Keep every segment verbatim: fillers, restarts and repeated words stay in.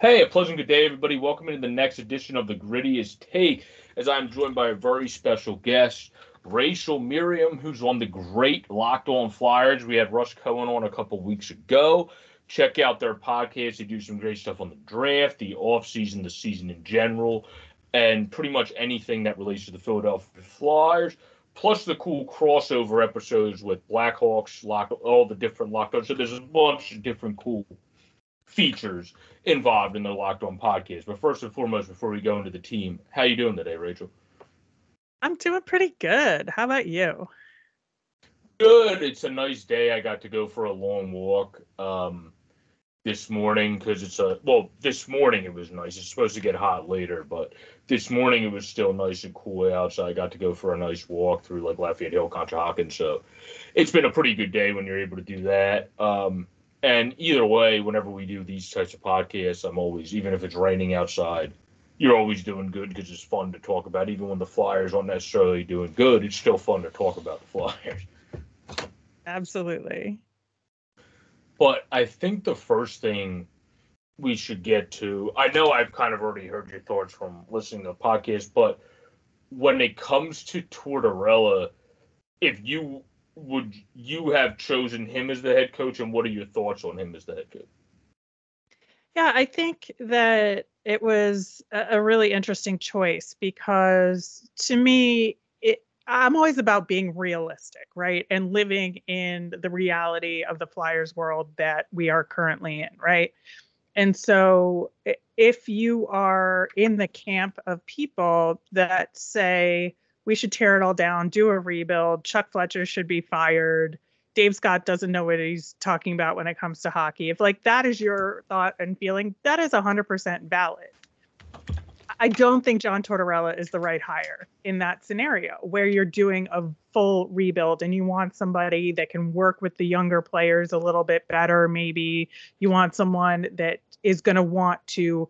Hey, a pleasant good day, everybody. Welcome into the next edition of The Grittiest Take, as I'm joined by a very special guest, Rachel Miriam, who's on the great Locked On Flyers. We had Russ Cohen on a couple weeks ago. Check out their podcast. They do some great stuff on the draft, the offseason, the season in general, and pretty much anything that relates to the Philadelphia Flyers, plus the cool crossover episodes with Blackhawks, Locked, all the different Locked On. So there's a bunch of different cool features involved in the Locked On podcast. But first and foremost, before we go into the team, how you doing today, Rachel? I'm doing pretty good. How about you? Good. It's a nice day. I got to go for a long walk um, this morning because it's a, well, this morning it was nice. It's supposed to get hot later, but this morning it was still nice and cool out. So I got to go for a nice walk through like Lafayette Hill, Conshohocken. So it's been a pretty good day when you're able to do that. Um, And either way, whenever we do these types of podcasts, I'm always, even if it's raining outside, you're always doing good because it's fun to talk about. Even when the Flyers aren't necessarily doing good, it's still fun to talk about the Flyers. Absolutely. But I think the first thing we should get to, I know I've kind of already heard your thoughts from listening to the podcast, but when it comes to Tortorella, if you... would you have chosen him as the head coach, and what are your thoughts on him as the head coach? Yeah, I think that it was a really interesting choice because, to me, it, I'm always about being realistic, right, and living in the reality of the Flyers world that we are currently in, right? And so if you are in the camp of people that say, we should tear it all down, do a rebuild, Chuck Fletcher should be fired, Dave Scott doesn't know what he's talking about when it comes to hockey. If like that is your thought and feeling, that is one hundred percent valid. I don't think John Tortorella is the right hire in that scenario where you're doing a full rebuild and you want somebody that can work with the younger players a little bit better. Maybe you want someone that is going to want to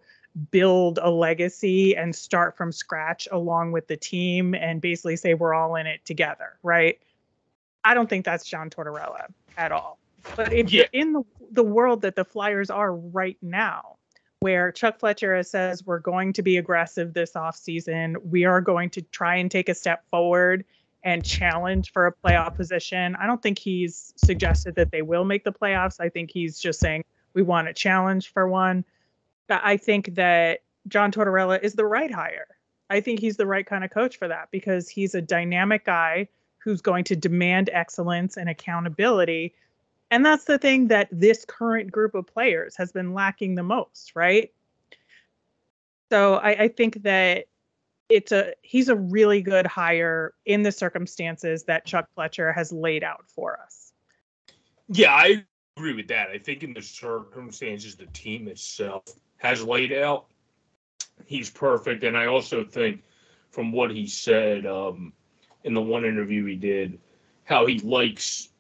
build a legacy and start from scratch along with the team and basically say we're all in it together, right? I don't think that's John Tortorella at all. But if yeah. you're in the, the world that the Flyers are right now, where Chuck Fletcher says we're going to be aggressive this offseason, we are going to try and take a step forward and challenge for a playoff position. I don't think he's suggested that they will make the playoffs. I think he's just saying we want a challenge for one. I think that John Tortorella is the right hire. I think he's the right kind of coach for that because he's a dynamic guy who's going to demand excellence and accountability. And that's the thing that this current group of players has been lacking the most, right? So I, I think that it's a he's a really good hire in the circumstances that Chuck Fletcher has laid out for us. Yeah, I agree with that. I think in the circumstances, the team itself has laid out, he's perfect. And I also think from what he said um, in the one interview he did, how he likes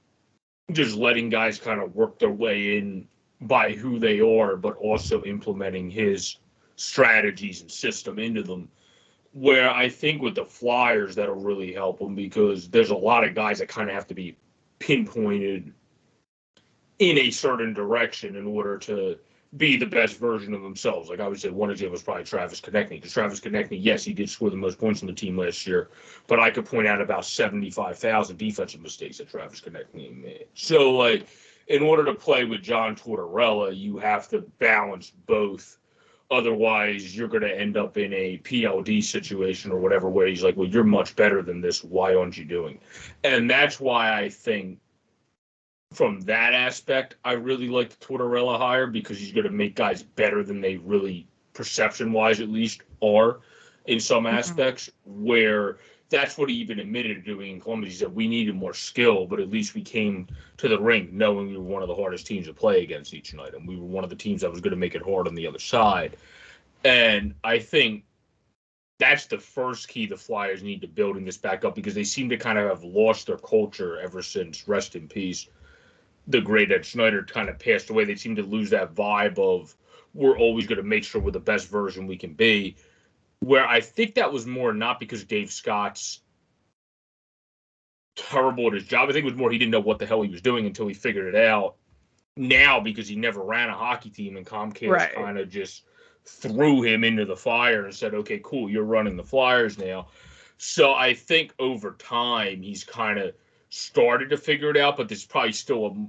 just letting guys kind of work their way in by who they are, but also implementing his strategies and system into them, where I think with the Flyers, that'll really help them because there's a lot of guys that kind of have to be pinpointed in a certain direction in order to be the best version of themselves. Like I would say one example was probably Travis Konechny. Because Travis Konechny, yes, he did score the most points on the team last year, but I could point out about seventy-five thousand defensive mistakes that Travis Konechny made. So, like, in order to play with John Tortorella, you have to balance both. Otherwise, you're going to end up in a P L D situation or whatever where he's like, well, you're much better than this. Why aren't you doing? And that's why I think from that aspect, I really like the Tortorella hire because he's going to make guys better than they really, perception-wise at least, are in some mm-hmm. aspects where that's what he even admitted doing in Columbus. He said, we needed more skill, but at least we came to the rink knowing we were one of the hardest teams to play against each night, and we were one of the teams that was going to make it hard on the other side. And I think that's the first key the Flyers need to building this back up because they seem to kind of have lost their culture ever since, rest in peace, the great Ed Schneider kind of passed away. They seem to lose that vibe of we're always going to make sure we're the best version we can be, where I think that was more not because Dave Scott's terrible at his job. I think it was more he didn't know what the hell he was doing until he figured it out now because he never ran a hockey team and Comcast right. kind of just threw him into the fire and said, okay, cool, you're running the Flyers now. So I think over time he's kind of started to figure it out, but there's probably still a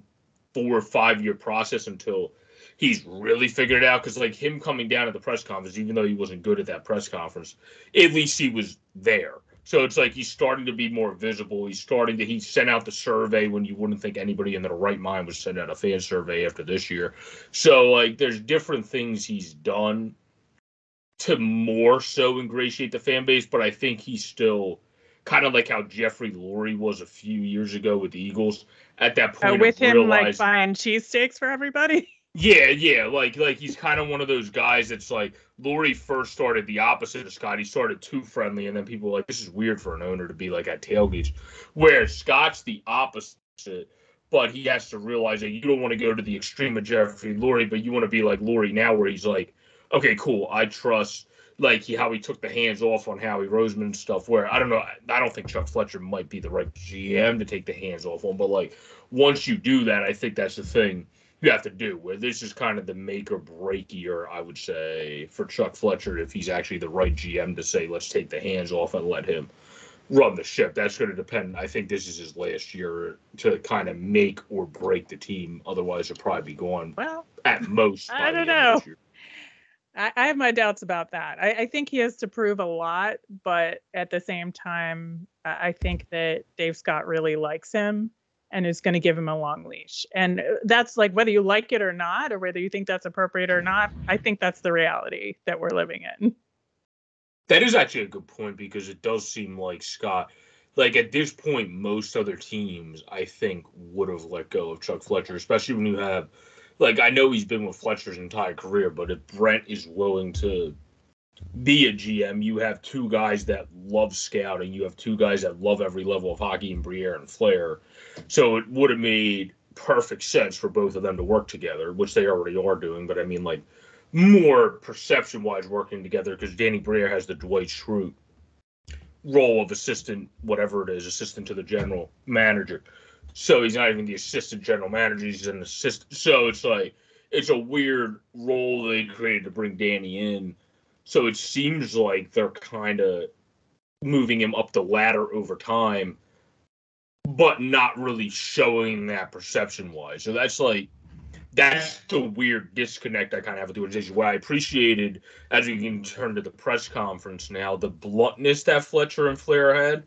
four or five year process until he's really figured it out. Because like him coming down at the press conference, even though he wasn't good at that press conference, at least he was there. So it's like he's starting to be more visible. He's starting to, he sent out the survey when you wouldn't think anybody in their right mind would send out a fan survey after this year. So like there's different things he's done to more so ingratiate the fan base, but I think he's still kind of like how Jeffrey Lurie was a few years ago with the Eagles. At that point, uh, with him realized, like buying cheesesteaks for everybody. Yeah, yeah, like like he's kind of one of those guys that's like, Lurie first started the opposite of Scott. He started too friendly, and then people were like, this is weird for an owner to be like at tailgates. Where Scott's the opposite, but he has to realize that you don't want to go to the extreme of Jeffrey Lurie, but you want to be like Lurie now, where he's like, okay, cool, I trust, like he, how he took the hands off on Howie Roseman stuff, where I don't know, I, I don't think Chuck Fletcher might be the right G M to take the hands off on, but like once you do that, I think that's the thing you have to do, where this is kind of the make or break year, I would say, for Chuck Fletcher, if he's actually the right G M to say, let's take the hands off and let him run the ship. That's going to depend. I think this is his last year to kind of make or break the team. Otherwise, he'll probably be gone well, at most. I don't know. I, I have my doubts about that. I, I think he has to prove a lot, but at the same time, I think that Dave Scott really likes him and is going to give him a long leash. And that's like, whether you like it or not, or whether you think that's appropriate or not, I think that's the reality that we're living in. That is actually a good point, because it does seem like Scott, like at this point, most other teams, I think, would have let go of Chuck Fletcher, especially when you have, like, I know he's been with Fletcher's entire career, but if Brent is willing to be a G M, you have two guys that love scouting. You have two guys that love every level of hockey in Briere and Flair. So it would have made perfect sense for both of them to work together, which they already are doing. But I mean, like, more perception-wise working together, because Danny Briere has the Dwight Schrute role of assistant, whatever it is, assistant to the general manager. So he's not even the assistant general manager. He's an assistant. So it's like, it's a weird role they created to bring Danny in. So it seems like they're kind of moving him up the ladder over time, but not really showing that perception-wise. So that's like, that's the weird disconnect I kind of have with the organization, where I appreciated, as we can turn to the press conference now, the bluntness that Fletcher and Flair had.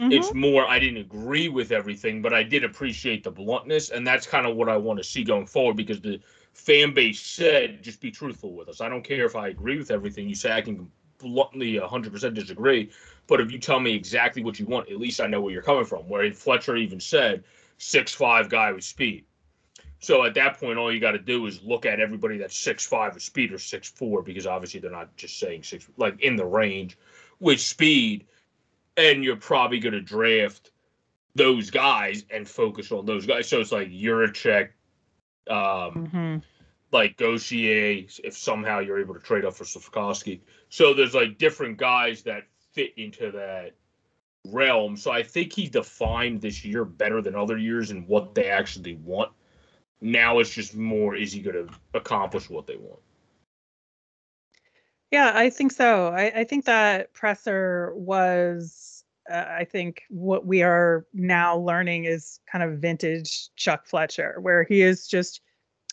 Mm-hmm. It's more, I didn't agree with everything, but I did appreciate the bluntness, and that's kind of what I want to see going forward, because the fan base said, just be truthful with us. I don't care if I agree with everything you say. I can bluntly one hundred percent disagree, but if you tell me exactly what you want, at least I know where you're coming from, where Fletcher even said, six five guy with speed. So at that point, all you got to do is look at everybody that's six five with speed or six four, because obviously they're not just saying six, like in the range with speed, and you're probably going to draft those guys and focus on those guys. So it's like Jurecek, Um, mm-hmm. like Gauthier, if somehow you're able to trade up for Slavkovsky. So there's like different guys that fit into that realm. So I think he defined this year better than other years and what they actually want. Now it's just more, is he going to accomplish what they want? Yeah, I think so. I, I think that presser was, uh, I think what we are now learning is kind of vintage Chuck Fletcher, where he is just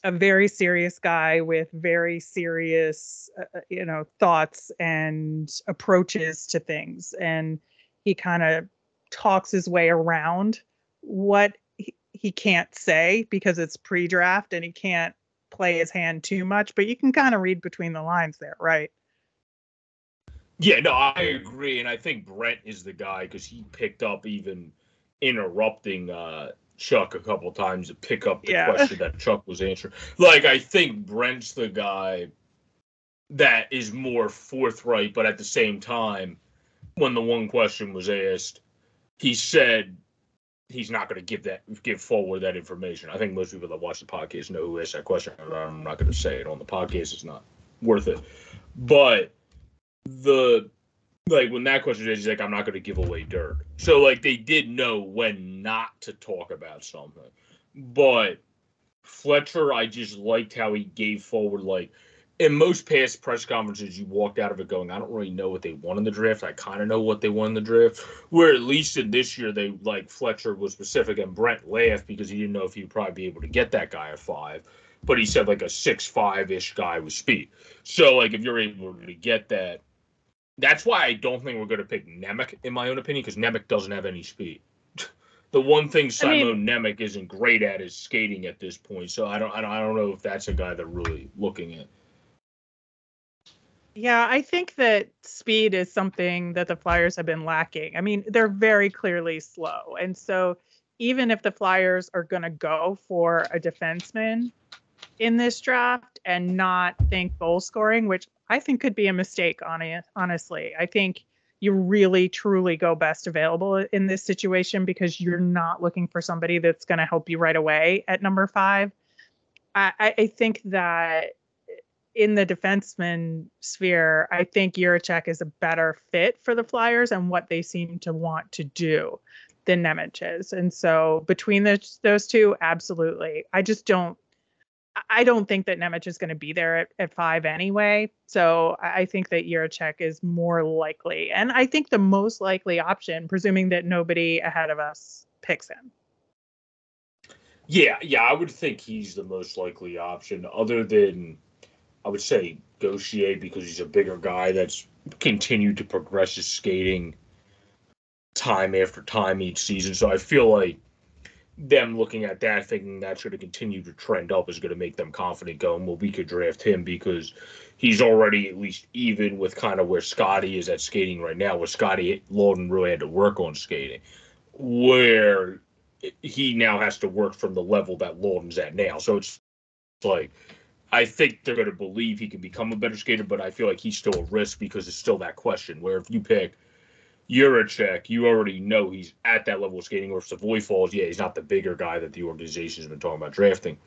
a very serious guy with very serious, uh, you know, thoughts and approaches to things. And he kind of talks his way around what he, he can't say because it's pre-draft and he can't play his hand too much, but you can kind of read between the lines there, right? Yeah, no, I agree. And I think Brent is the guy, because he picked up even interrupting uh, Chuck a couple times to pick up the yeah. question that Chuck was answering. Like, I think Brent's the guy that is more forthright, but at the same time, when the one question was asked, he said he's not going to give that give forward that information. I think most people that watch the podcast know who asked that question. I'm not going to say it on the podcast. It's not worth it. But the like when that question is, he's like, I'm not going to give away dirt. So like they did know when not to talk about something. But Fletcher, I just liked how he gave forward, like, in most past press conferences, you walked out of it going, I don't really know what they won in the draft. I kind of know what they won in the draft. Where at least in this year, they like Fletcher was specific, and Brent laughed because he didn't know if he'd probably be able to get that guy a five. But he said like a six five-ish guy with speed. So like if you're able to get that, that's why I don't think we're going to pick Nemec, in my own opinion, because Nemec doesn't have any speed. The one thing Simon I mean, Nemec isn't great at is skating at this point. So I don't, I don't, I don't know if that's a guy they're really looking at. Yeah, I think that speed is something that the Flyers have been lacking. I mean, they're very clearly slow. And so even if the Flyers are going to go for a defenseman in this draft and not think goal scoring, which I think could be a mistake, honestly. I think you really, truly go best available in this situation because you're not looking for somebody that's going to help you right away at number five. I, I think that in the defenseman sphere, I think Jurecek is a better fit for the Flyers and what they seem to want to do than Nemec is. And so between the, those two, absolutely. I just don't, I don't think that Nemec is going to be there at, at five anyway. So I think that Jurecek is more likely. And I think the most likely option, presuming that nobody ahead of us picks him. Yeah, yeah, I would think he's the most likely option other than... I would say Gauthier because he's a bigger guy that's continued to progress his skating time after time each season. So I feel like them looking at that, thinking that's going to continue to trend up is going to make them confident going, well, we could draft him because he's already at least even with kind of where Scotty is at skating right now, where Scotty Laughton really had to work on skating, where he now has to work from the level that Laughton's at now. So it's like... I think they're going to believe he can become a better skater, but I feel like he's still a risk because it's still that question where if you pick Jurecek, you already know he's at that level of skating, or if Savoy falls, yeah, he's not the bigger guy that the organization's been talking about drafting.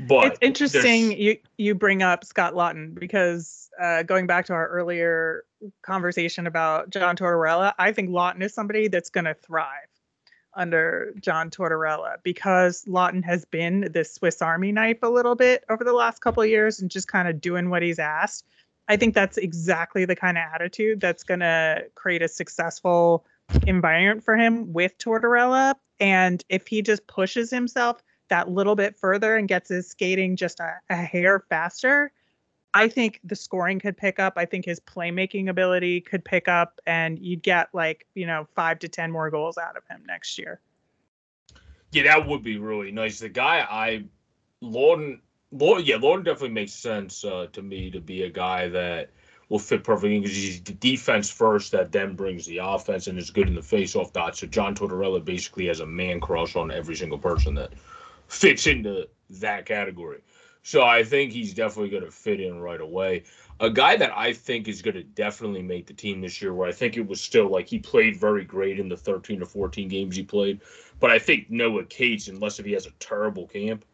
But it's interesting you, you bring up Scott Laughton because uh, going back to our earlier conversation about John Tortorella, I think Laughton is somebody that's going to thrive under John Tortorella because Laughton has been this Swiss Army knife a little bit over the last couple of years and just kind of doing what he's asked. I think that's exactly the kind of attitude that's going to create a successful environment for him with Tortorella. And if he just pushes himself that little bit further and gets his skating just a, a hair faster, I think the scoring could pick up. I think his playmaking ability could pick up, and you'd get like, you know, five to ten more goals out of him next year. Yeah, that would be really nice. The guy I, Laughton, Laughton yeah, Laughton definitely makes sense uh, to me to be a guy that will fit perfectly because he's defense first that then brings the offense and is good in the faceoff dot. So John Tortorella basically has a man crush on every single person that fits into that category. So I think he's definitely going to fit in right away. A guy that I think is going to definitely make the team this year, where I think it was still like he played very great in the thirteen to fourteen games he played. But I think Noah Cates, unless if he has a terrible camp,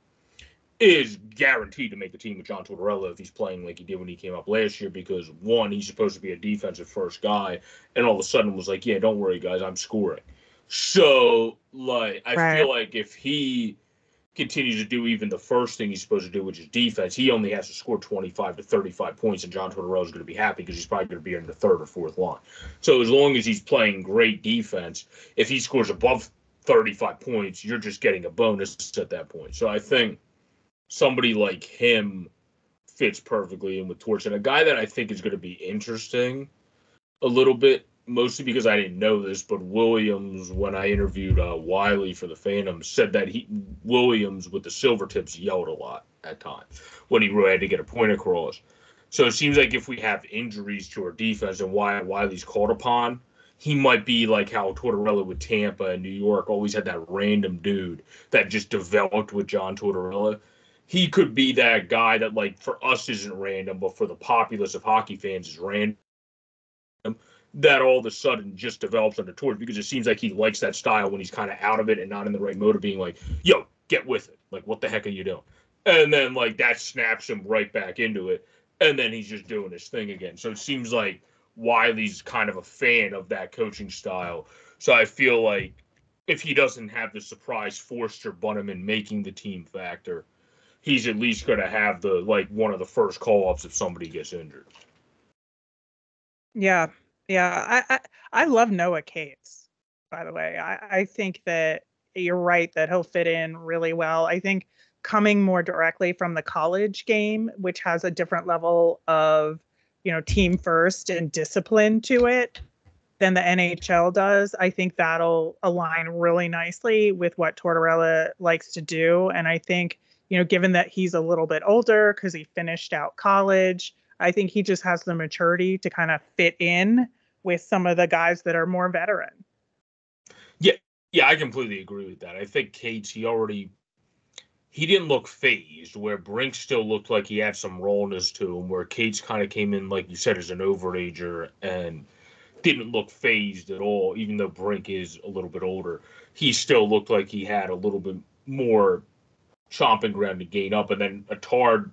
is guaranteed to make the team with John Tortorella if he's playing like he did when he came up last year. Because, one, he's supposed to be a defensive first guy. And all of a sudden was like, yeah, don't worry, guys, I'm scoring. So, like, I right. feel like if he... continues to do even the first thing he's supposed to do, which is defense, he only has to score twenty-five to thirty-five points, and John Tortorella is going to be happy because he's probably going to be in the third or fourth line. So as long as he's playing great defense, if he scores above thirty-five points, you're just getting a bonus at that point. So I think somebody like him fits perfectly in with Torch. And a guy that I think is going to be interesting a little bit, mostly because I didn't know this, but Williams, when I interviewed uh, Wiley for the Phantom, said that he Williams with the silver tips yelled a lot at times when he really had to get a point across. So it seems like if we have injuries to our defense and why Wiley's called upon, he might be like how Tortorella with Tampa and New York always had that random dude that just developed with John Tortorella. He could be that guy that, like, for us isn't random, but for the populace of hockey fans is random. That all of a sudden just develops under Torch because it seems like he likes that style when he's kind of out of it and not in the right mode of being like, yo, get with it. Like, what the heck are you doing? And then, like, that snaps him right back into it. And then he's just doing his thing again. So it seems like Wiley's kind of a fan of that coaching style. So I feel like if he doesn't have the surprise Forster Bunneman making the team factor, he's at least going to have the like one of the first call-ups if somebody gets injured. Yeah, yeah. I, I, I love Noah Cates, by the way. I, I think that you're right that he'll fit in really well. I think coming more directly from the college game, which has a different level of, you know, team first and discipline to it than the N H L does, I think that'll align really nicely with what Tortorella likes to do. And I think, you know, given that he's a little bit older because he finished out college, I think he just has the maturity to kind of fit in with some of the guys that are more veteran. Yeah, yeah, I completely agree with that. I think Cates, he already, he didn't look phased, where Brink still looked like he had some rawness to him, where Cates kind of came in, like you said, as an overager and didn't look phased at all, even though Brink is a little bit older. He still looked like he had a little bit more chomping ground to gain up, and then Attard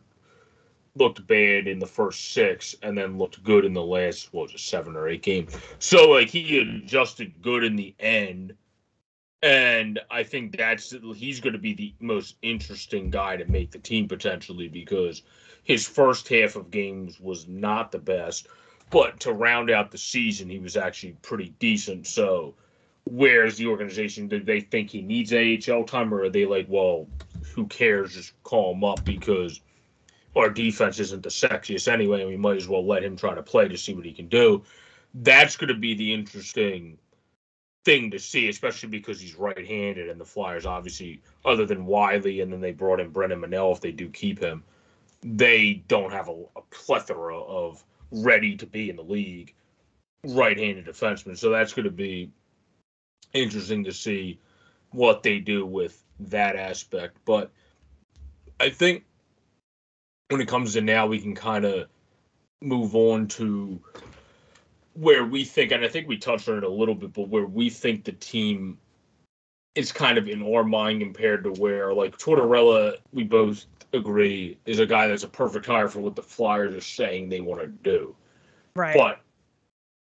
looked bad in the first six and then looked good in the last, what was it, seven or eight games. So, like, he adjusted good in the end, and I think that's he's going to be the most interesting guy to make the team potentially, because his first half of games was not the best, but to round out the season, he was actually pretty decent. So where's the organization? Do they think he needs A H L time, or are they like, well, who cares? Just call him up because our defense isn't the sexiest anyway, and we might as well let him try to play to see what he can do. That's going to be the interesting thing to see, especially because he's right-handed, and the Flyers, obviously, other than Wiley, and then they brought in Brendan Minnell if they do keep him, they don't have a, a plethora of ready to be in the league right-handed defenseman. So that's going to be interesting to see what they do with that aspect. But I think when it comes to now, we can kind of move on to where we think, and I think we touched on it a little bit, but where we think the team is kind of in our mind compared to where, like, Tortorella, we both agree, is a guy that's a perfect hire for what the Flyers are saying they want to do. Right. But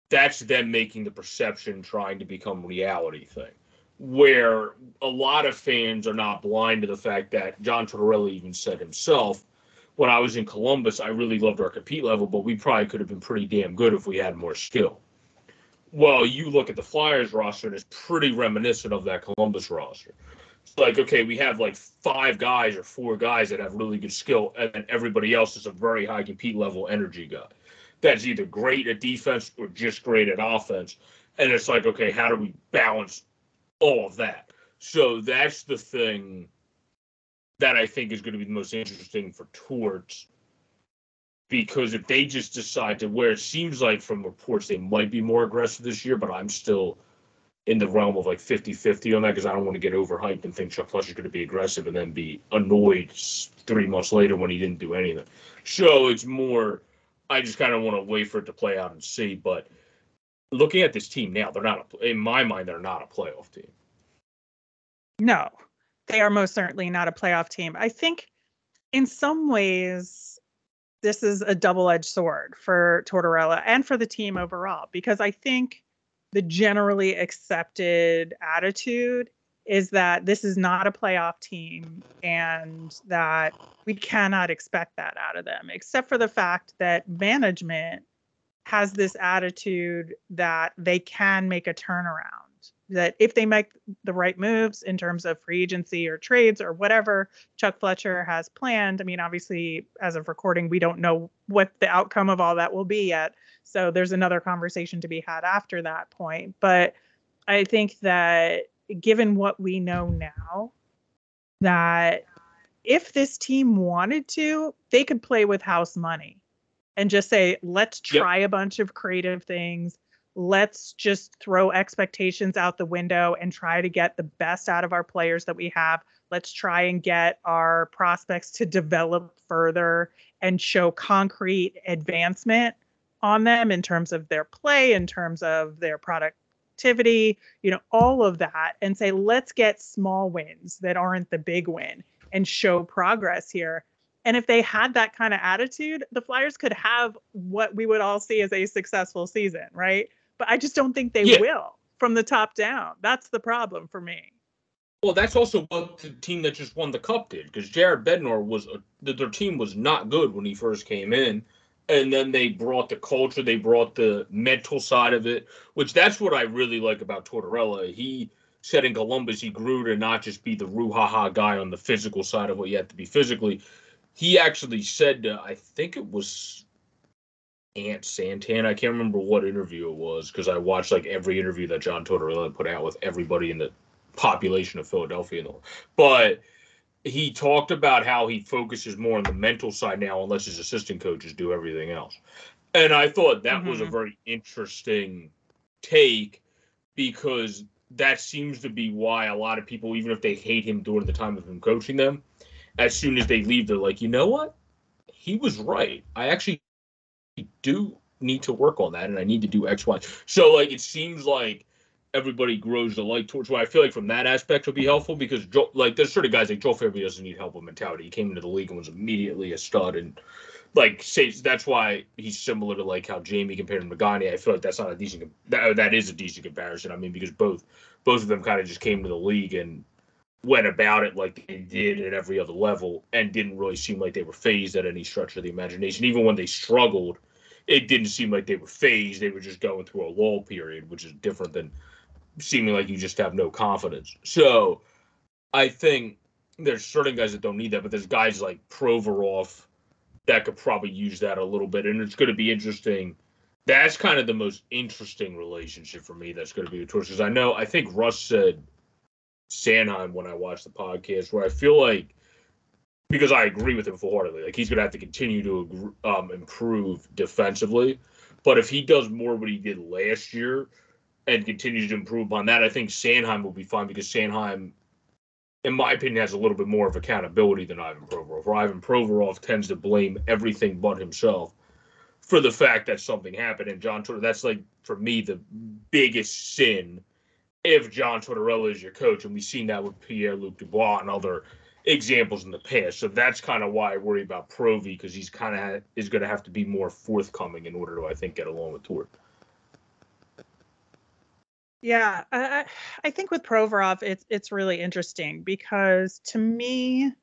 that's them making the perception trying to become reality thing, where a lot of fans are not blind to the fact that John Tortorella even said himself, when I was in Columbus, I really loved our compete level, but we probably could have been pretty damn good if we had more skill. Well, you look at the Flyers roster, and it's pretty reminiscent of that Columbus roster. Like, okay, we have like five guys or four guys that have really good skill, and then everybody else is a very high compete level energy guy that's either great at defense or just great at offense. And it's like, okay, how do we balance all of that? So that's the thing that I think is going to be the most interesting for Torts, because if they just decide to, where it seems like from reports they might be more aggressive this year, but I'm still in the realm of like fifty-fifty on that, because I don't want to get overhyped and think Chuck Fletcher's going to be aggressive and then be annoyed three months later when he didn't do anything. So it's more, I just kind of want to wait for it to play out and see. But looking at this team now, they're not, a, in my mind, they're not a playoff team. No, they are most certainly not a playoff team. I think in some ways, this is a double-edged sword for Tortorella and for the team overall, because I think the generally accepted attitude is that this is not a playoff team and that we cannot expect that out of them, except for the fact that management has this attitude that they can make a turnaround, that if they make the right moves in terms of free agency or trades or whatever Chuck Fletcher has planned. I mean, obviously, as of recording, we don't know what the outcome of all that will be yet. So there's another conversation to be had after that point. But I think that given what we know now, that if this team wanted to, they could play with house money and just say, let's try yep. a bunch of creative things. Let's just throw expectations out the window and try to get the best out of our players that we have. Let's try and get our prospects to develop further and show concrete advancement on them in terms of their play, in terms of their productivity, you know, all of that, and say, let's get small wins that aren't the big win and show progress here. And if they had that kind of attitude, the Flyers could have what we would all see as a successful season, right? But I just don't think they yeah. will from the top down. That's the problem for me. Well, that's also what the team that just won the Cup did, because Jared Bednar was – their team was not good when he first came in, and then they brought the culture, they brought the mental side of it, which that's what I really like about Tortorella. He said in Columbus he grew to not just be the roo-ha-ha guy on the physical side of what you have to be physically. He actually said to, I think it was Aunt Santana, I can't remember what interview it was, because I watched like every interview that John Tortorella put out with everybody in the – population of Philadelphia, but he talked about how he focuses more on the mental side now, unless his assistant coaches do everything else. And I thought that mm-hmm. was a very interesting take, because that seems to be why a lot of people, even if they hate him during the time of him coaching them, as soon as they leave, they're like, you know what? He was right. I actually do need to work on that, and I need to do X, Y. So like, it seems like everybody grows to like Torch. Well, I feel like from that aspect it'll be helpful, because Joel, like there's sort of guys like Joel Farabee doesn't need help with mentality. He came into the league and was immediately a stud, and like say that's why he's similar to like how Jamie compared him to Gagne. I feel like that's not a decent that, that is a decent comparison. I mean, because both both of them kind of just came to the league and went about it like they did at every other level, and didn't really seem like they were phased at any stretch of the imagination. Even when they struggled, it didn't seem like they were phased. They were just going through a lull period, which is different than seeming like you just have no confidence. So I think there's certain guys that don't need that, but there's guys like Provorov that could probably use that a little bit, and it's going to be interesting. That's kind of the most interesting relationship for me that's going to be with Torch, because I know, I think Russ said Sanheim when I watched the podcast, where I feel like, because I agree with him wholeheartedly, like he's going to have to continue to um, improve defensively, but if he does more what he did last year and continues to improve on that, I think Sanheim will be fine, because Sanheim, in my opinion, has a little bit more of accountability than Ivan Provorov. Where Ivan Provorov tends to blame everything but himself for the fact that something happened. And John Tortorella, that's like, for me, the biggest sin if John Tortorella is your coach. And we've seen that with Pierre-Luc Dubois and other examples in the past. So that's kind of why I worry about Provy, because he's kind of ha- is going to have to be more forthcoming in order to, I think, get along with Tortorella. Yeah, I, I think with Provorov, it's it's really interesting, because to me,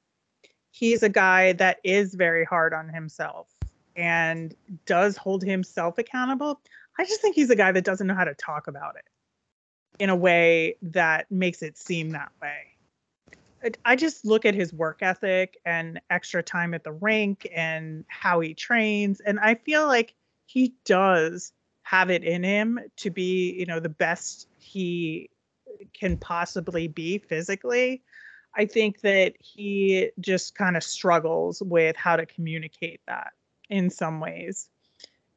he's a guy that is very hard on himself and does hold himself accountable. I just think he's a guy that doesn't know how to talk about it in a way that makes it seem that way. I just look at his work ethic and extra time at the rink and how he trains, and I feel like he does have it in him to be, you know, the best he can possibly be physically. I think that he just kind of struggles with how to communicate that in some ways.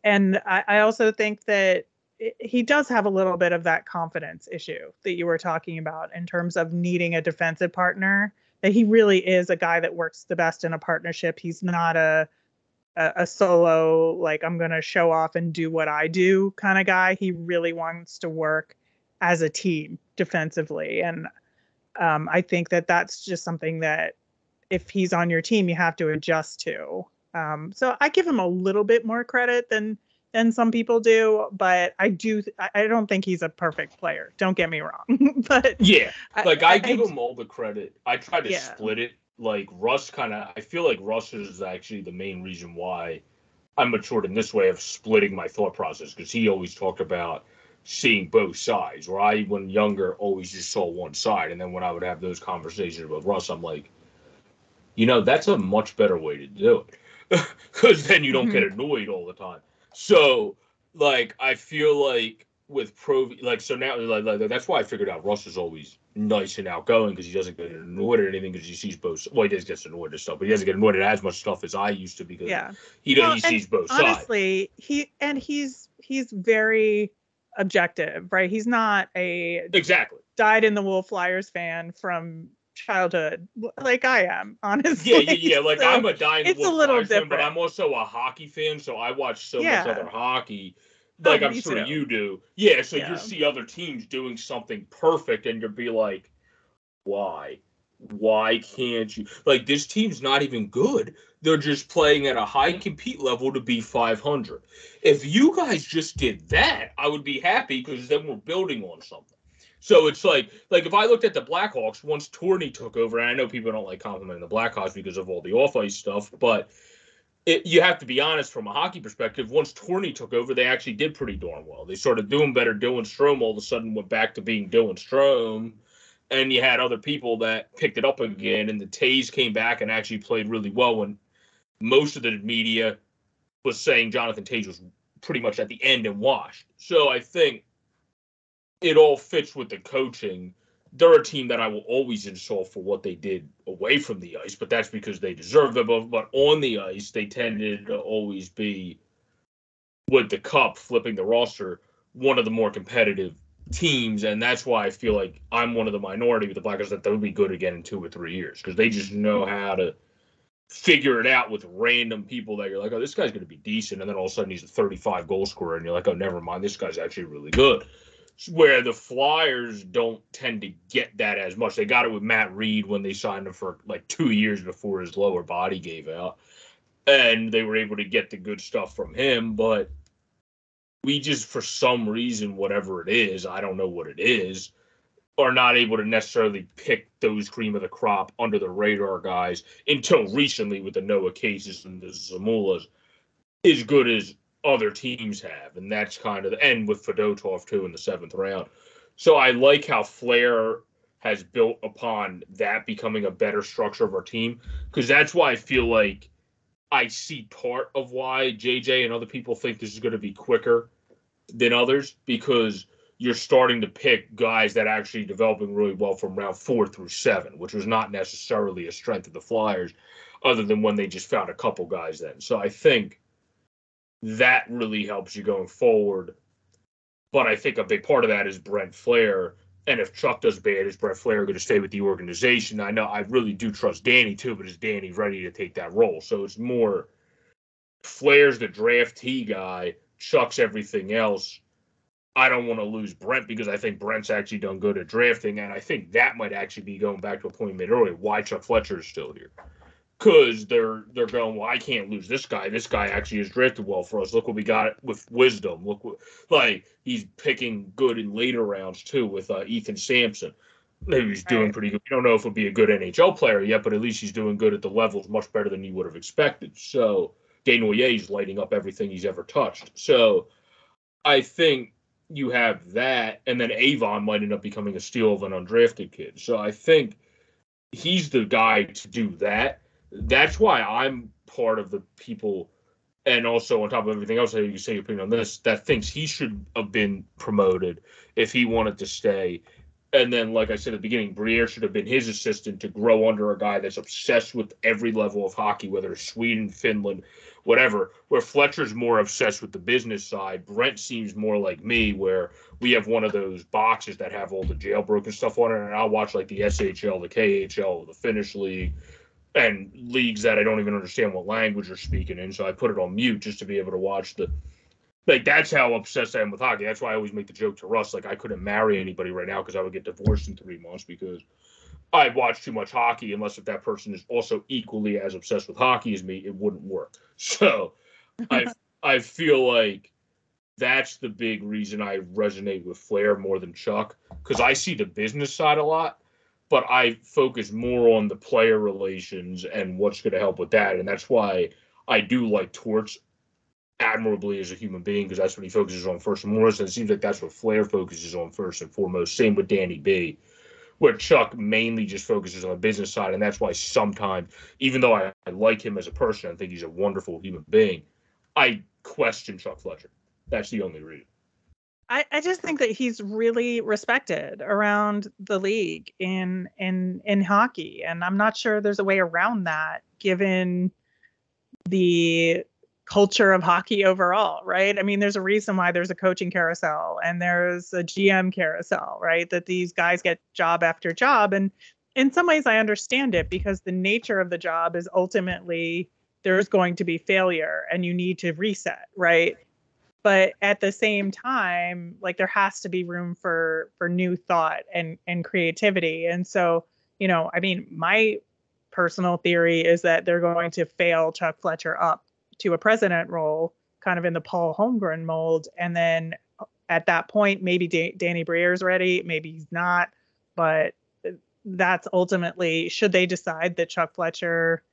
And I, I also think that it, he does have a little bit of that confidence issue that you were talking about, in terms of needing a defensive partner, that he really is a guy that works the best in a partnership. He's not a a solo, like, I'm going to show off and do what I do kind of guy. He really wants to work as a team defensively. And um, I think that that's just something that if he's on your team, you have to adjust to. Um, so I give him a little bit more credit than than some people do, but I do. I don't think he's a perfect player. Don't get me wrong. But yeah, like I, I give I, him all the credit. I try to yeah. split it. Like Russ kind of, I feel like Russ is actually the main reason why I'm matured in this way of splitting my thought process, because he always talked about seeing both sides, where I, when younger, always just saw one side. And then when I would have those conversations with Russ, I'm like, you know, that's a much better way to do it, because then you don't mm-hmm. get annoyed all the time. So like, I feel like with Pro, like, so now like, like that's why I figured out Russ is always nice and outgoing, because he doesn't get annoyed at anything, because he sees both. Well, he does get annoyed at stuff, but he doesn't get annoyed at as much stuff as I used to, because yeah. he does. Well, he sees both honestly, sides. Honestly, he and he's he's very objective, right? He's not a exactly dyed in the wool Flyers fan from childhood, like I am. Honestly, yeah, yeah, yeah. Like so I'm a dyed in the wool Flyers different. fan, but I'm also a hockey fan, so I watch so yeah. much other hockey. Like I'm sure you do. Yeah, so yeah. you see other teams doing something perfect and you'll be like, why? Why can't you? Like, this team's not even good. They're just playing at a high compete level to be five hundred. If you guys just did that, I would be happy, because then we're building on something. So it's like, like if I looked at the Blackhawks, once Torney took over, and I know people don't like complimenting the Blackhawks because of all the off-ice stuff, but it, you have to be honest from a hockey perspective, once Torney took over, they actually did pretty darn well. They started doing better. Dylan Strome all of a sudden went back to being Dylan Strome, and you had other people that picked it up again, and the Toews came back and actually played really well when most of the media was saying Jonathan Toews was pretty much at the end and washed. So I think it all fits with the coaching. They're a team that I will always insult for what they did away from the ice, but that's because they deserve it. But on the ice, they tended to always be, with the cup flipping the roster, one of the more competitive teams. And that's why I feel like I'm one of the minority with the Blackhawks that they'll be good again in two or three years because they just know how to figure it out with random people that you're like, oh, this guy's going to be decent. And then all of a sudden he's a thirty-five goal scorer and you're like, oh, never mind. This guy's actually really good. Where the Flyers don't tend to get that as much. They got it with Matt Reed when they signed him for like two years before his lower body gave out. And they were able to get the good stuff from him. But we just, for some reason, whatever it is, I don't know what it is, are not able to necessarily pick those cream of the crop under the radar guys until recently with the Noah Cates and the Zamulas as good as other teams have. And that's kind of the end with Fedotov too in the seventh round. So I like how Flair has built upon that becoming a better structure of our team. Cause that's why I feel like I see part of why J J and other people think this is going to be quicker than others, because you're starting to pick guys that are actually developing really well from round four through seven, which was not necessarily a strength of the Flyers other than when they just found a couple guys then. So I think that really helps you going forward. But I think a big part of that is Brent Flair. And if Chuck does bad, is Brent Flair going to stay with the organization? I know I really do trust Danny too, but is Danny ready to take that role? So it's more Flair's the draftee guy, Chuck's everything else. I don't want to lose Brent because I think Brent's actually done good at drafting. And I think that might actually be going back to a point made earlier, why Chuck Fletcher is still here. Because they're, they're going, well, I can't lose this guy. This guy actually has drafted well for us. Look what we got with Wisdom. Look what, like, he's picking good in later rounds, too, with uh, Ethan Sampson. Maybe he's doing pretty good. We don't know if he'll be a good N H L player yet, but at least he's doing good at the levels, much better than you would have expected. So Desnoyers lighting up everything he's ever touched. So I think you have that, and then Avon might end up becoming a steal of an undrafted kid. So I think he's the guy to do that. That's why I'm part of the people, and also on top of everything else, you can say your opinion on this, that thinks he should have been promoted if he wanted to stay. And then, like I said at the beginning, Briere should have been his assistant to grow under a guy that's obsessed with every level of hockey, whether it's Sweden, Finland, whatever, where Fletcher's more obsessed with the business side. Brent seems more like me, where we have one of those boxes that have all the jailbroken stuff on it, and I'll watch like the S H L, the K H L, the Finnish league, and leagues that I don't even understand what language they're speaking in, so I put it on mute just to be able to watch the – like, that's how obsessed I am with hockey. That's why I always make the joke to Russ, like, I couldn't marry anybody right now because I would get divorced in three months because I watch too much hockey. Unless if that person is also equally as obsessed with hockey as me, it wouldn't work. So I I feel like that's the big reason I resonate with Flair more than Chuck, because I see the business side a lot, but I focus more on the player relations and what's going to help with that. And that's why I do like Torts admirably as a human being, because that's what he focuses on first and foremost. And it seems like that's what Flair focuses on first and foremost. Same with Danny B, where Chuck mainly just focuses on the business side. And that's why sometimes, even though I, I like him as a person, I think he's a wonderful human being, I question Chuck Fletcher. That's the only reason. I, I just think that he's really respected around the league in in in hockey, and I'm not sure there's a way around that given the culture of hockey overall, right? I mean, there's a reason why there's a coaching carousel and there's a G M carousel, right? That these guys get job after job, and in some ways I understand it because the nature of the job is ultimately there's going to be failure and you need to reset, right? But at the same time, like, there has to be room for for new thought and, and creativity. And so, you know, I mean, my personal theory is that they're going to fail Chuck Fletcher up to a president role, kind of in the Paul Holmgren mold, and then at that point, maybe D- Danny Briere's ready, maybe he's not. But that's ultimately, should they decide that Chuck Fletcher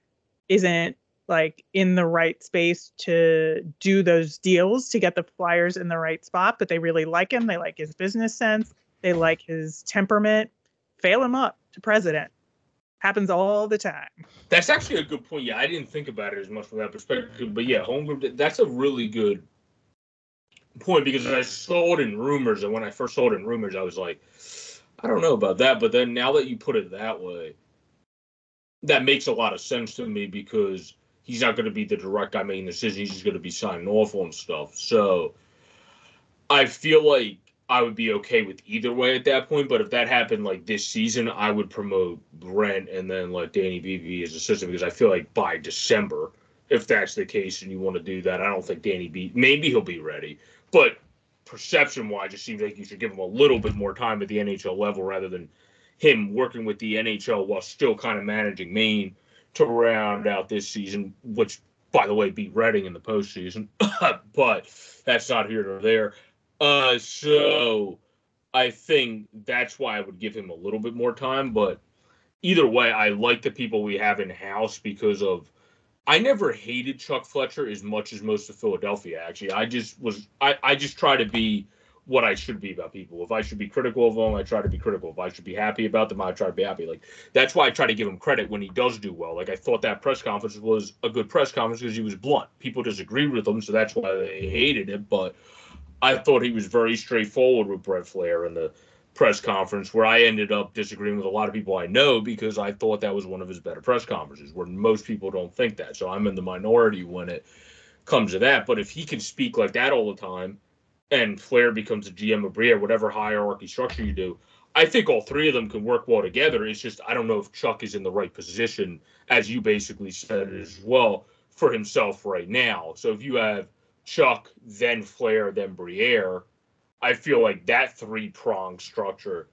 isn't like in the right space to do those deals to get the Flyers in the right spot, but they really like him, they like his business sense, they like his temperament, fail him up to president. Happens all the time. That's actually a good point. Yeah, I didn't think about it as much from that perspective. But yeah, Holmgren, that's a really good point, because I saw it in rumors, and when I first saw it in rumors, I was like, I don't know about that. But then now that you put it that way, that makes a lot of sense to me, because he's not going to be the direct guy making decisions. He's just going to be signing off on stuff. So I feel like I would be okay with either way at that point. But if that happened like this season, I would promote Brent and then let Danny B V as assistant, because I feel like by December, if that's the case and you want to do that, I don't think Danny B, maybe he'll be ready. But perception-wise, it seems like you should give him a little bit more time at the N H L level rather than him working with the N H L while still kind of managing Maine to round out this season, which, by the way, beat Reading in the postseason. But that's not here nor there. Uh, so I think that's why I would give him a little bit more time. But either way, I like the people we have in-house because of – I never hated Chuck Fletcher as much as most of Philadelphia, actually. I just was I, – I just try to be what I should be about people. If I should be critical of them, I try to be critical. If I should be happy about them, I try to be happy. Like, that's why I try to give him credit when he does do well. Like, I thought that press conference was a good press conference because he was blunt. People disagreed with him, so that's why they hated it, but – I thought he was very straightforward with Brent Flair in the press conference, where I ended up disagreeing with a lot of people I know because I thought that was one of his better press conferences, where most people don't think that. So I'm in the minority when it comes to that. But if he can speak like that all the time and Flair becomes a G M of Briere, whatever hierarchy structure you do, I think all three of them can work well together. It's just I don't know if Chuck is in the right position, as you basically said as well, for himself right now. So if you have Chuck, then Flair, then Briere, I feel like that three-pronged structure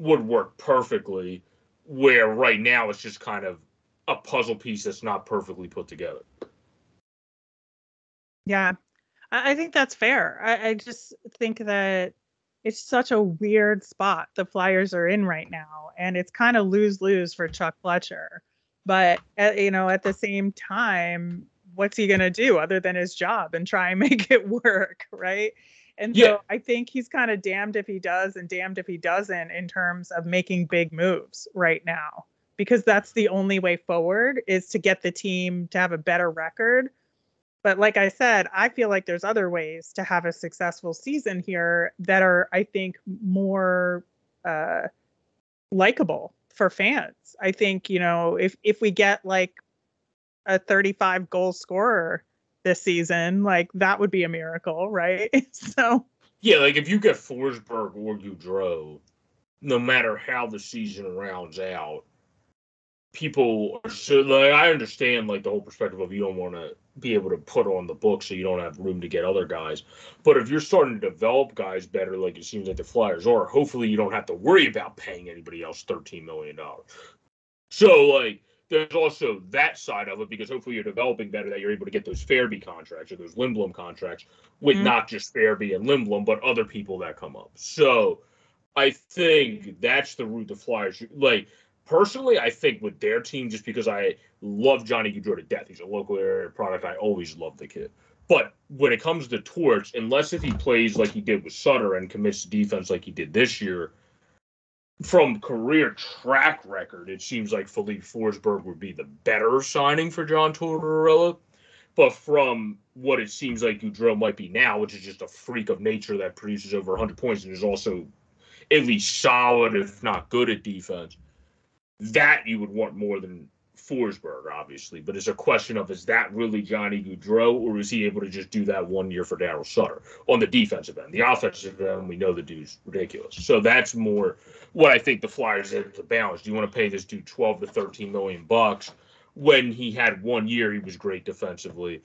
would work perfectly, where right now it's just kind of a puzzle piece that's not perfectly put together. Yeah, I think that's fair. I, I just think that it's such a weird spot the Flyers are in right now, and it's kind of lose-lose for Chuck Fletcher. But, at, you know, at the same time, what's he going to do other than his job and try and make it work, right? And yeah. So I think he's kind of damned if he does and damned if he doesn't in terms of making big moves right now, because that's the only way forward is to get the team to have a better record. But like I said, I feel like there's other ways to have a successful season here that are, I think, more uh, likable for fans. I think, you know, if if we get like a thirty-five goal scorer this season, like that would be a miracle, right? So yeah, like if you get Forsberg or Gaudreau, no matter how the season rounds out, people are so like I understand like the whole perspective of you don't want to be able to put on the book so you don't have room to get other guys. But if you're starting to develop guys better, like it seems like the Flyers are, hopefully you don't have to worry about paying anybody else thirteen million dollars. So like there's also that side of it, because hopefully you're developing better that you're able to get those Farabee contracts or those Lindblom contracts with mm-hmm. not just Farabee and Lindblom, but other people that come up. So I think that's the route the Flyers – like, personally, I think with their team, just because I love Johnny Gaudreau to death. He's a local area product. I always love the kid. But when it comes to Torch, unless if he plays like he did with Sutter and commits to defense like he did this year, from career track record, it seems like Philippe Forsberg would be the better signing for John Tortorella. But from what it seems like Gaudreau might be now, which is just a freak of nature that produces over one hundred points and is also at least solid, if not good, at defense, that you would want more than Forsberg, obviously. But it's a question of, is that really Johnny Gaudreau, or is he able to just do that one year for Darryl Sutter on the defensive end? The offensive end, we know the dude's ridiculous. So that's more what I think the Flyers have to balance. Do you want to pay this dude twelve to thirteen million bucks when he had one year he was great defensively,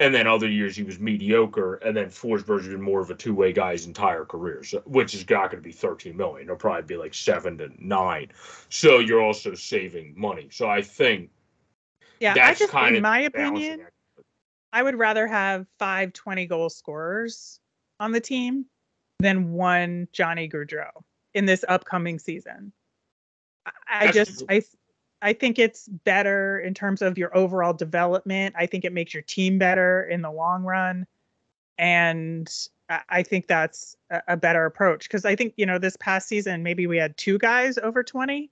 and then other years he was mediocre, and then Forsberg's been more of a two-way guy his entire career, so, which is not going to be thirteen million. It'll probably be like seven to nine. So you're also saving money. So I think, yeah, that's I just, kind in of my opinion, act. I would rather have five twenty goal scorers on the team than one Johnny Gaudreau in this upcoming season. I That's just, I, I think it's better in terms of your overall development. I think it makes your team better in the long run. And I think that's a better approach, because I think, you know, this past season, maybe we had two guys over twenty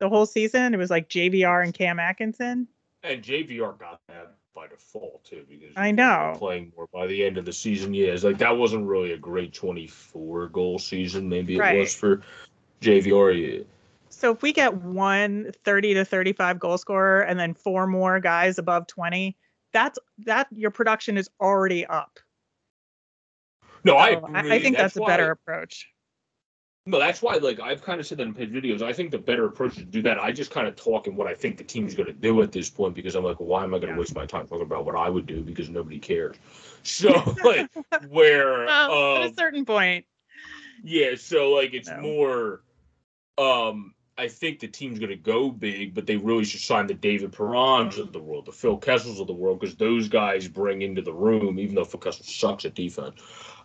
the whole season. It was like J V R and Cam Atkinson. And J V R got that by default, too, because I know playing more by the end of the season. Yeah, it's like that wasn't really a great twenty-four goal season. Maybe it right. was for J V R. Yeah. So if we get one thirty to thirty-five goal scorer and then four more guys above twenty, that's that your production is already up. No, so I agree. I think that's, that's a better I, approach. No, that's why, like, I've kind of said that in paid videos. I think the better approach is to do that. I just kind of talk in what I think the team's going to do at this point, because I'm like, well, why am I going to yeah. waste my time talking about what I would do, because nobody cares. So, like, where... Well, um, at a certain point. Yeah, so, like, it's no. more... Um, I think the team's going to go big, but they really should sign the David Perrons of the world, the Phil Kessels of the world, because those guys bring into the room, even though Phil Kessels sucks at defense,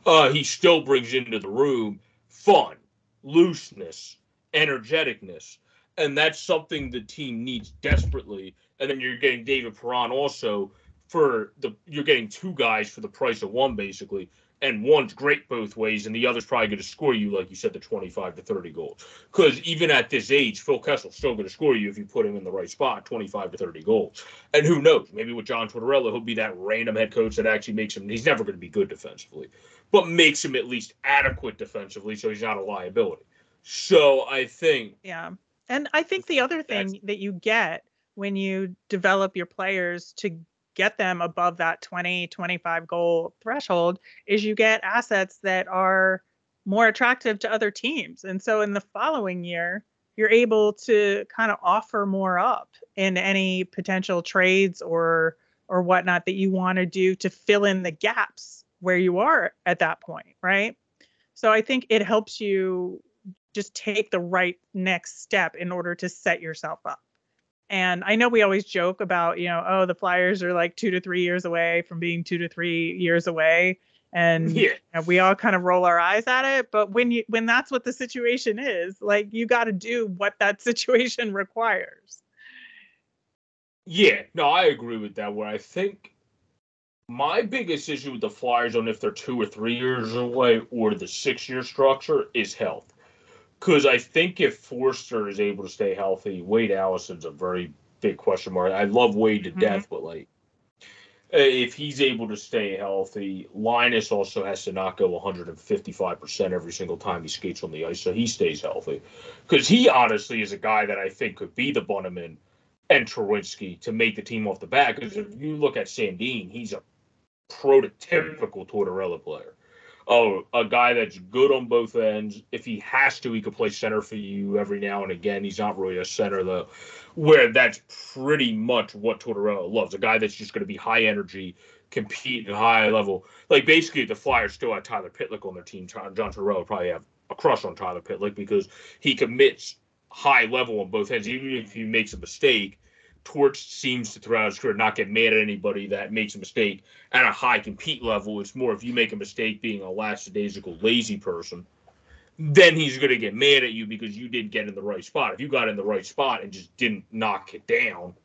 uh, he still brings into the room fun, looseness, energeticness, and that's something the team needs desperately. And then you're getting David Perron also for the you're getting two guys for the price of one, basically. And one's great both ways, and the other's probably going to score you, like you said, the twenty-five to thirty goals. Because even at this age, Phil Kessel's still going to score you if you put him in the right spot, twenty-five to thirty goals. And who knows? Maybe with John Tortorella, he'll be that random head coach that actually makes him – he's never going to be good defensively, but makes him at least adequate defensively, so he's not a liability. So I think – Yeah. And I think the other thing that you get when you develop your players to – get them above that twenty, twenty-five goal threshold is you get assets that are more attractive to other teams. And so in the following year, you're able to kind of offer more up in any potential trades or, or whatnot that you want to do to fill in the gaps where you are at that point. Right. So I think it helps you just take the right next step in order to set yourself up. And I know we always joke about, you know, oh, the Flyers are like two to three years away from being two to three years away. And yeah. you know, we all kind of roll our eyes at it. But when you when that's what the situation is, like, you got to do what that situation requires. Yeah, no, I agree with that. Where I think my biggest issue with the Flyers on if they're two or three years away or the six year structure is health. Because I think if Forster is able to stay healthy, Wade Allison's a very big question mark. I love Wade to mm-hmm. death, but, like, if he's able to stay healthy, Linus also has to not go one hundred fifty-five percent every single time he skates on the ice, so he stays healthy. Because he honestly is a guy that I think could be the Bunneman and Truwinski to make the team off the bat. Because if you look at Sandin, he's a prototypical Tortorella player. Oh, a guy that's good on both ends. If he has to, he could play center for you every now and again. He's not really a center, though, where that's pretty much what Tortorella loves, a guy that's just going to be high energy, compete at a high level. Like, basically, the Flyers still have Tyler Pitlick on their team. John Tortorella probably have a crush on Tyler Pitlick because he commits high level on both ends. Even if he makes a mistake, Torch seems to, throughout his career, not get mad at anybody that makes a mistake at a high compete level. It's more if you make a mistake being a lackadaisical, lazy person, then he's going to get mad at you because you didn't get in the right spot. If you got in the right spot and just didn't knock it down,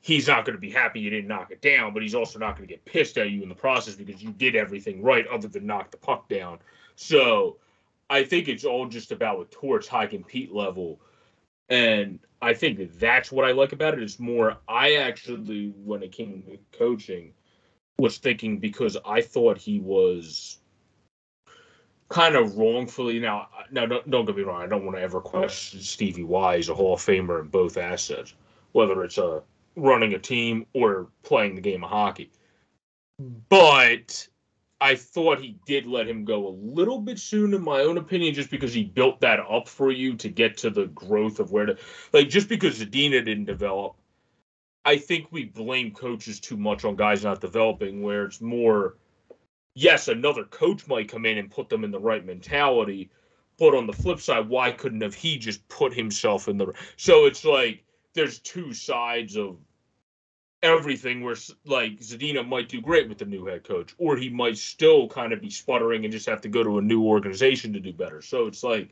he's not going to be happy you didn't knock it down, but he's also not going to get pissed at you in the process because you did everything right other than knock the puck down. So I think it's all just about with Torch, high compete level. And I think that's what I like about it. It's more, I actually, when it came to coaching, was thinking because I thought he was kind of wrongfully. Now, now don't, don't get me wrong. I don't want to ever question Stevie Y. He's a Hall of Famer in both assets, whether it's uh, running a team or playing the game of hockey. But I thought he did let him go a little bit soon, in my own opinion, just because he built that up for you to get to the growth of where to, like, just because Zadina didn't develop. I think we blame coaches too much on guys not developing, where it's more, yes, another coach might come in and put them in the right mentality, but on the flip side, why couldn't have he just put himself in the, so it's like, there's two sides of everything where, like, Zadina might do great with the new head coach, or he might still kind of be sputtering and just have to go to a new organization to do better. So it's like,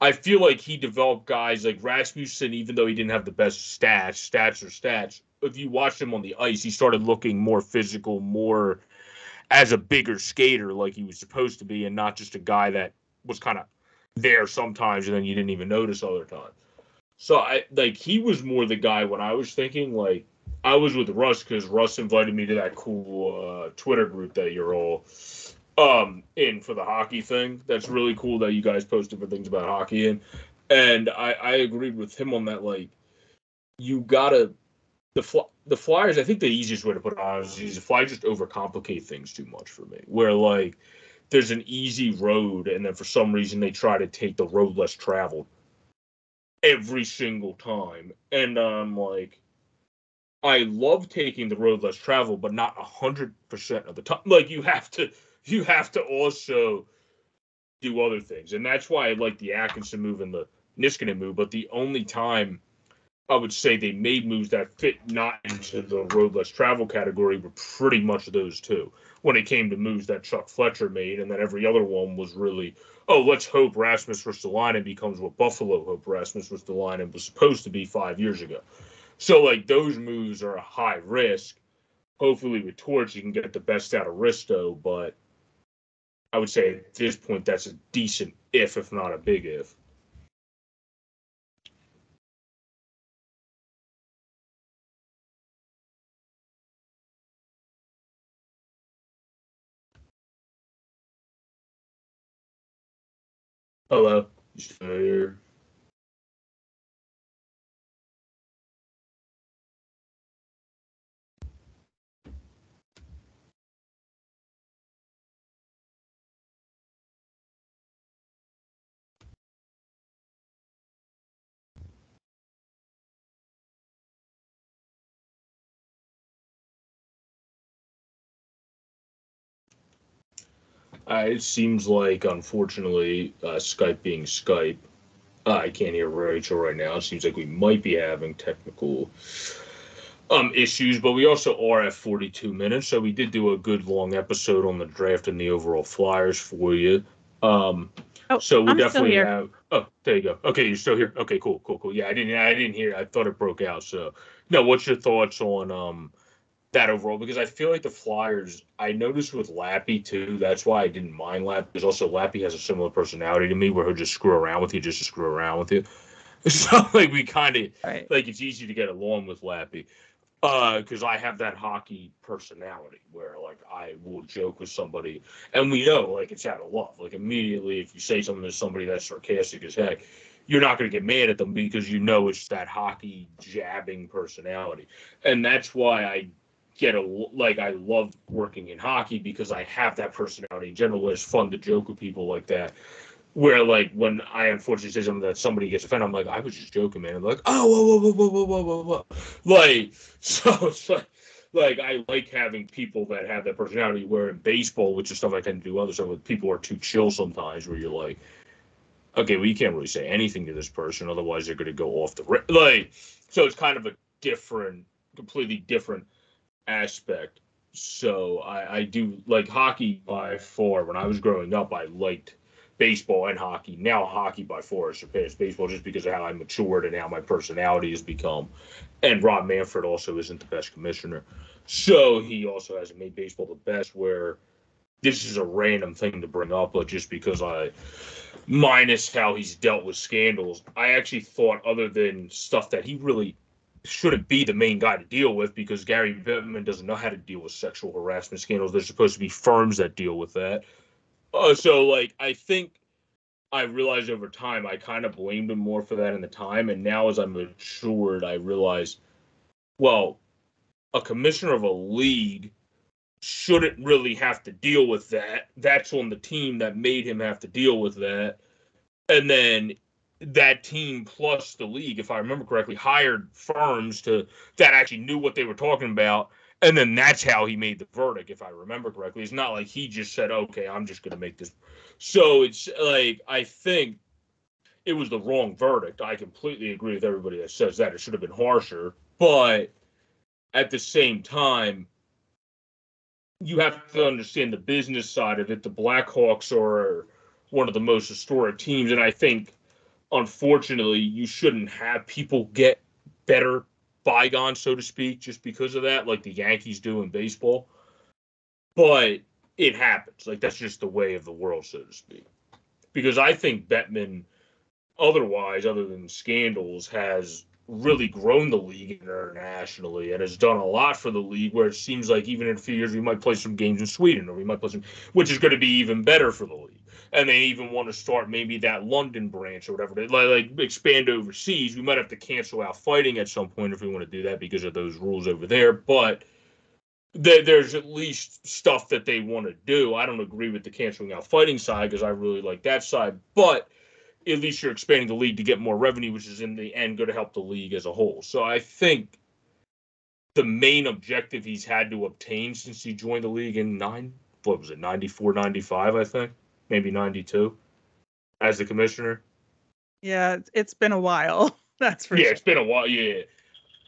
I feel like he developed guys like Rasmussen, even though he didn't have the best stats, stats or stats. If you watched him on the ice, he started looking more physical, more as a bigger skater like he was supposed to be, and not just a guy that was kind of there sometimes and then you didn't even notice other times. So, I like, he was more the guy when I was thinking, like, I was with Russ because Russ invited me to that cool uh, Twitter group that you're all um, in for the hockey thing. That's really cool that you guys post different things about hockey in. And I, I agreed with him on that, like, you got to – the fl- the Flyers, I think the easiest way to put it on is the Flyers just overcomplicate things too much for me, where, like, there's an easy road, and then for some reason they try to take the road less traveled every single time. And I'm um, like, I love taking the road less traveled, but not a hundred percent of the time. Like, you have to, you have to also do other things, and that's why I like the Atkinson move and the Niskanen move. But the only time I would say they made moves that fit not into the road less travel category were pretty much those two. When it came to moves that Chuck Fletcher made, and then every other one was really, oh, let's hope Rasmus Ristolainen becomes what Buffalo hoped Rasmus Ristolainen was supposed to be five years ago. So, like, those moves are a high risk. Hopefully with Torch, you can get the best out of Risto, but I would say at this point that's a decent if, if not a big if. Hello. You still here? Uh, it seems like, unfortunately, uh, Skype being Skype, uh, I can't hear Rachel right now. It seems like we might be having technical um, issues, but we also are at forty-two minutes, so we did do a good long episode on the draft and the overall Flyers for you. Um, oh, so we I'm definitely still here. have. Oh, there you go. Okay, you're still here. Okay, cool, cool, cool. Yeah, I didn't, I didn't hear. I thought it broke out. So, no, what's your thoughts on? Um, That overall, because I feel like the Flyers, I noticed with Lappy too, that's why I didn't mind Lappy, because also Lappy has a similar personality to me where he'll just screw around with you just to screw around with you. So, like, we kind of, right. like, it's easy to get along with Lappy because uh, I have that hockey personality where, like, I will joke with somebody. And we know, like, it's out of love. Like, immediately if you say something to somebody that's sarcastic as heck, you're not going to get mad at them because you know it's that hockey jabbing personality. And that's why I get a like I love working in hockey, because I have that personality in general. It's fun to joke with people like that, where, like, when I unfortunately say something that somebody gets offended, I'm like, I was just joking, man. I'm like, oh, whoa, whoa, whoa, whoa, whoa, whoa, whoa, like, so it's like, like I like having people that have that personality. Where in baseball, which is stuff I tend to do other stuff with, people are too chill sometimes, where you're like, okay, well, you can't really say anything to this person, otherwise they're going to go off the ra-. like. So it's kind of a different, completely different aspect. So I, I do like hockey by far. When I was growing up, I liked baseball and hockey. Now hockey by far has surpassed baseball just because of how I matured and how my personality has become. And Rob Manfred also isn't the best commissioner, so he also hasn't made baseball the best, where this is a random thing to bring up, but just because I minus how he's dealt with scandals, I actually thought, other than stuff that he really shouldn't be the main guy to deal with, because Gary Bettman doesn't know how to deal with sexual harassment scandals. There's supposed to be firms that deal with that. Uh, so, like, I think I realized over time I kind of blamed him more for that in the time, and now as I matured, I realized, well, a commissioner of a league shouldn't really have to deal with that. That's on the team that made him have to deal with that. And then that team plus the league, if I remember correctly, hired firms to that actually knew what they were talking about, and then that's how he made the verdict, if I remember correctly. It's not like he just said, okay, I'm just going to make this. So it's like, I think it was the wrong verdict. I completely agree with everybody that says that. It should have been harsher, but at the same time, you have to understand the business side of it. The Blackhawks are one of the most historic teams, and I think, unfortunately, you shouldn't have people get better bygones, so to speak, just because of that, like the Yankees do in baseball. But it happens. Like, that's just the way of the world, so to speak. Because I think Bettman, otherwise, other than scandals, has really grown the league internationally and has done a lot for the league, where it seems like even in a few years we might play some games in Sweden, or we might play some, which is going to be even better for the league. And they even want to start maybe that London branch or whatever, like, like expand overseas. We might have to cancel out fighting at some point if we want to do that because of those rules over there. But th- there's at least stuff that they want to do. I don't agree with the canceling out fighting side because I really like that side, but at least you're expanding the league to get more revenue, which is in the end going to help the league as a whole. So I think the main objective he's had to obtain since he joined the league in nine, what was it, ninety-four, ninety-five, I think, maybe ninety-two, as the commissioner. Yeah, it's been a while. That's for yeah, sure. Yeah, it's been a while. Yeah.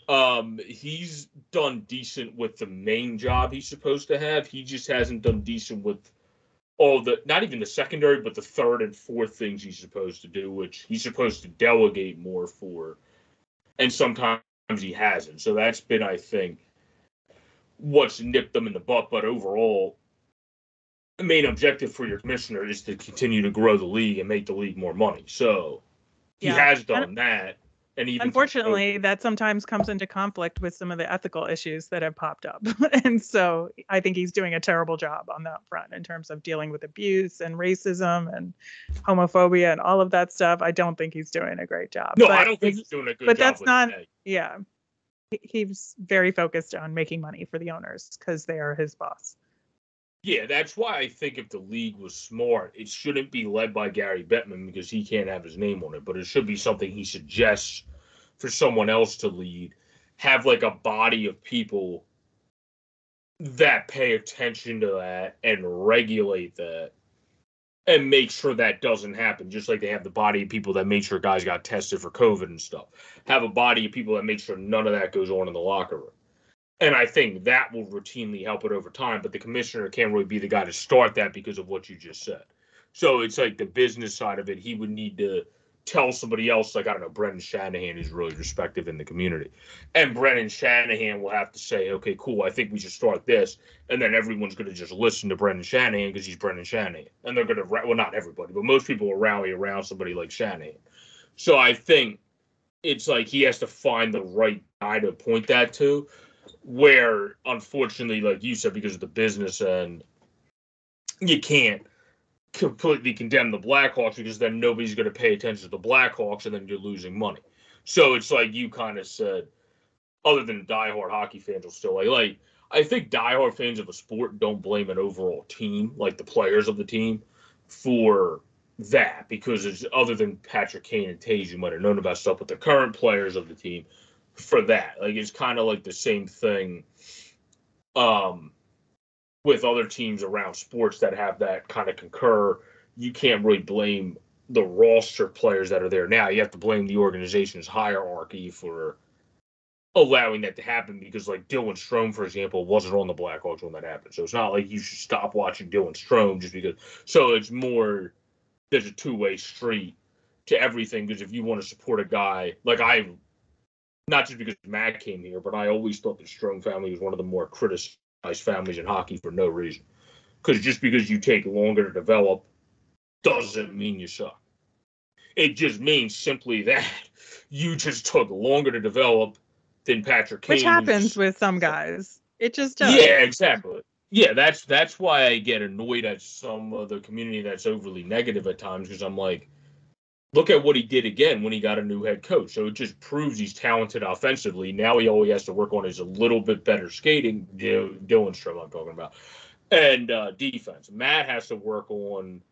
Um, he's done decent with the main job he's supposed to have. He just hasn't done decent with all the, not even the secondary, but the third and fourth things he's supposed to do, which he's supposed to delegate more for. And sometimes he hasn't. So that's been, I think, what's nipped them in the butt. But overall, the main objective for your commissioner is to continue to grow the league and make the league more money. So he yeah. has done that. And even unfortunately, that sometimes comes into conflict with some of the ethical issues that have popped up. And so I think he's doing a terrible job on that front in terms of dealing with abuse and racism and homophobia and all of that stuff. I don't think he's doing a great job. No, but I don't think he's doing a good but job. But that's not, that. yeah. He's very focused on making money for the owners because they are his boss. Yeah, that's why I think if the league was smart, it shouldn't be led by Gary Bettman because he can't have his name on it, but it should be something he suggests for someone else to lead. Have like a body of people that pay attention to that and regulate that and make sure that doesn't happen, just like they have the body of people that make sure guys got tested for COVID and stuff. Have a body of people that make sure none of that goes on in the locker room. And I think that will routinely help it over time, but the commissioner can't really be the guy to start that because of what you just said. So it's like the business side of it. He would need to tell somebody else, like, I don't know, Brendan Shanahan is really respected in the community. And Brendan Shanahan will have to say, okay, cool, I think we should start this. And then everyone's going to just listen to Brendan Shanahan because he's Brendan Shanahan. And they're going to, well, not everybody, but most people will rally around somebody like Shanahan. So I think it's like he has to find the right guy to point that to. Where, unfortunately, like you said, because of the business end, you can't completely condemn the Blackhawks because then nobody's going to pay attention to the Blackhawks and then you're losing money. So it's like you kind of said, other than diehard hockey fans will still like, like, I think diehard fans of a sport don't blame an overall team, like the players of the team, for that because it's other than Patrick Kane and Toews, you might have known about stuff, but the current players of the team for that. Like, it's kind of like the same thing um, with other teams around sports that have that kind of concur. You can't really blame the roster players that are there now. You have to blame the organization's hierarchy for allowing that to happen because, like, Dylan Strome, for example, wasn't on the Blackhawks when that happened. So it's not like you should stop watching Dylan Strome just because. So it's more, there's a two-way street to everything because if you want to support a guy, like I not just because Matt came here, but I always thought the Strome family was one of the more criticized families in hockey for no reason. Because just because you take longer to develop doesn't mean you suck. It just means simply that you just took longer to develop than Patrick Kane. Which happens just, with some guys. It just does. Yeah, exactly. Yeah, that's that's why I get annoyed at some of the community that's overly negative at times because I'm like, look at what he did again when he got a new head coach. So it just proves he's talented offensively. Now he always has to work on his a little bit better skating. Dylan Strome, I'm talking about. And uh, defense. Matt has to work on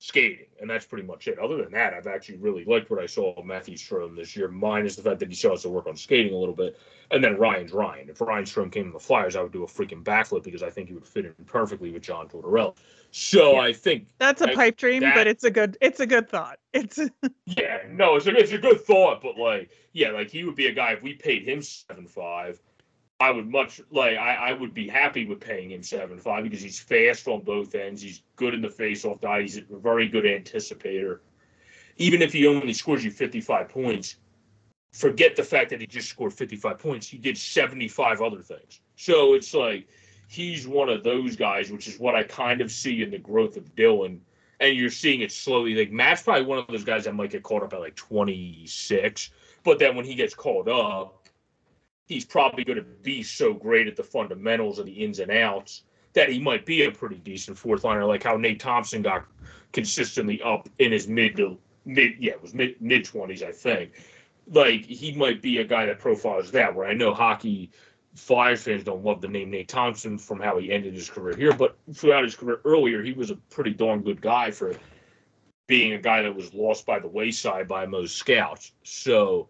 skating, and that's pretty much it. Other than that, I've actually really liked what I saw of Matthew Strome this year, minus the fact that he still has to work on skating a little bit. And then Ryan's Ryan. If Ryan Strome came to the Flyers, I would do a freaking backflip because I think he would fit in perfectly with John Tortorella. So yeah. I think that's a I, pipe dream, that, but it's a good it's a good thought. It's yeah, no, it's a it's a good thought, but like yeah, like he would be a guy if we paid him seven five. I would much like I, I would be happy with paying him seven five because he's fast on both ends. He's good in the faceoff die. He's a very good anticipator. Even if he only scores you fifty-five points, forget the fact that he just scored fifty-five points. He did seventy-five other things. So it's like he's one of those guys, which is what I kind of see in the growth of Dylan. And you're seeing it slowly. Like Matt's probably one of those guys that might get caught up at like twenty-six, but then when he gets called up, he's probably going to be so great at the fundamentals of the ins and outs that he might be a pretty decent fourth liner, like how Nate Thompson got consistently up in his mid to mid, yeah, it was mid mid twenties, I think. Like he might be a guy that profiles that. Where I know hockey Flyers fans don't love the name Nate Thompson from how he ended his career here, but throughout his career earlier, he was a pretty darn good guy for being a guy that was lost by the wayside by most scouts. So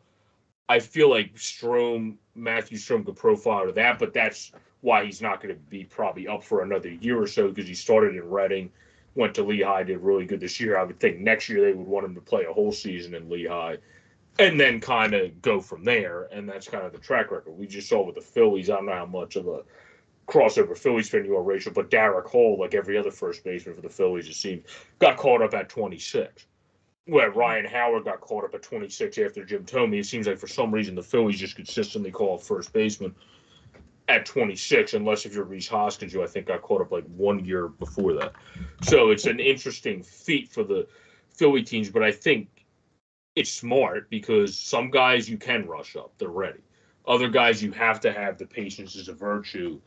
I feel like Strome, Matthew Strome could profile to that, but that's why he's not going to be probably up for another year or so because he started in Reading, went to Lehigh, did really good this year. I would think next year they would want him to play a whole season in Lehigh and then kind of go from there, and that's kind of the track record. We just saw with the Phillies, I don't know how much of a crossover Phillies fan you are, Rachel, but Derek Hall, like every other first baseman for the Phillies, it seems, got caught up at twenty-six. Where Ryan Howard got caught up at twenty-six after Jim Thome. It seems like for some reason the Phillies just consistently call first baseman at twenty-six, unless if you're Rhys Hoskins, who I think got caught up like one year before that. So it's an interesting feat for the Philly teams, but I think it's smart because some guys you can rush up, they're ready. Other guys you have to have the patience as a virtue.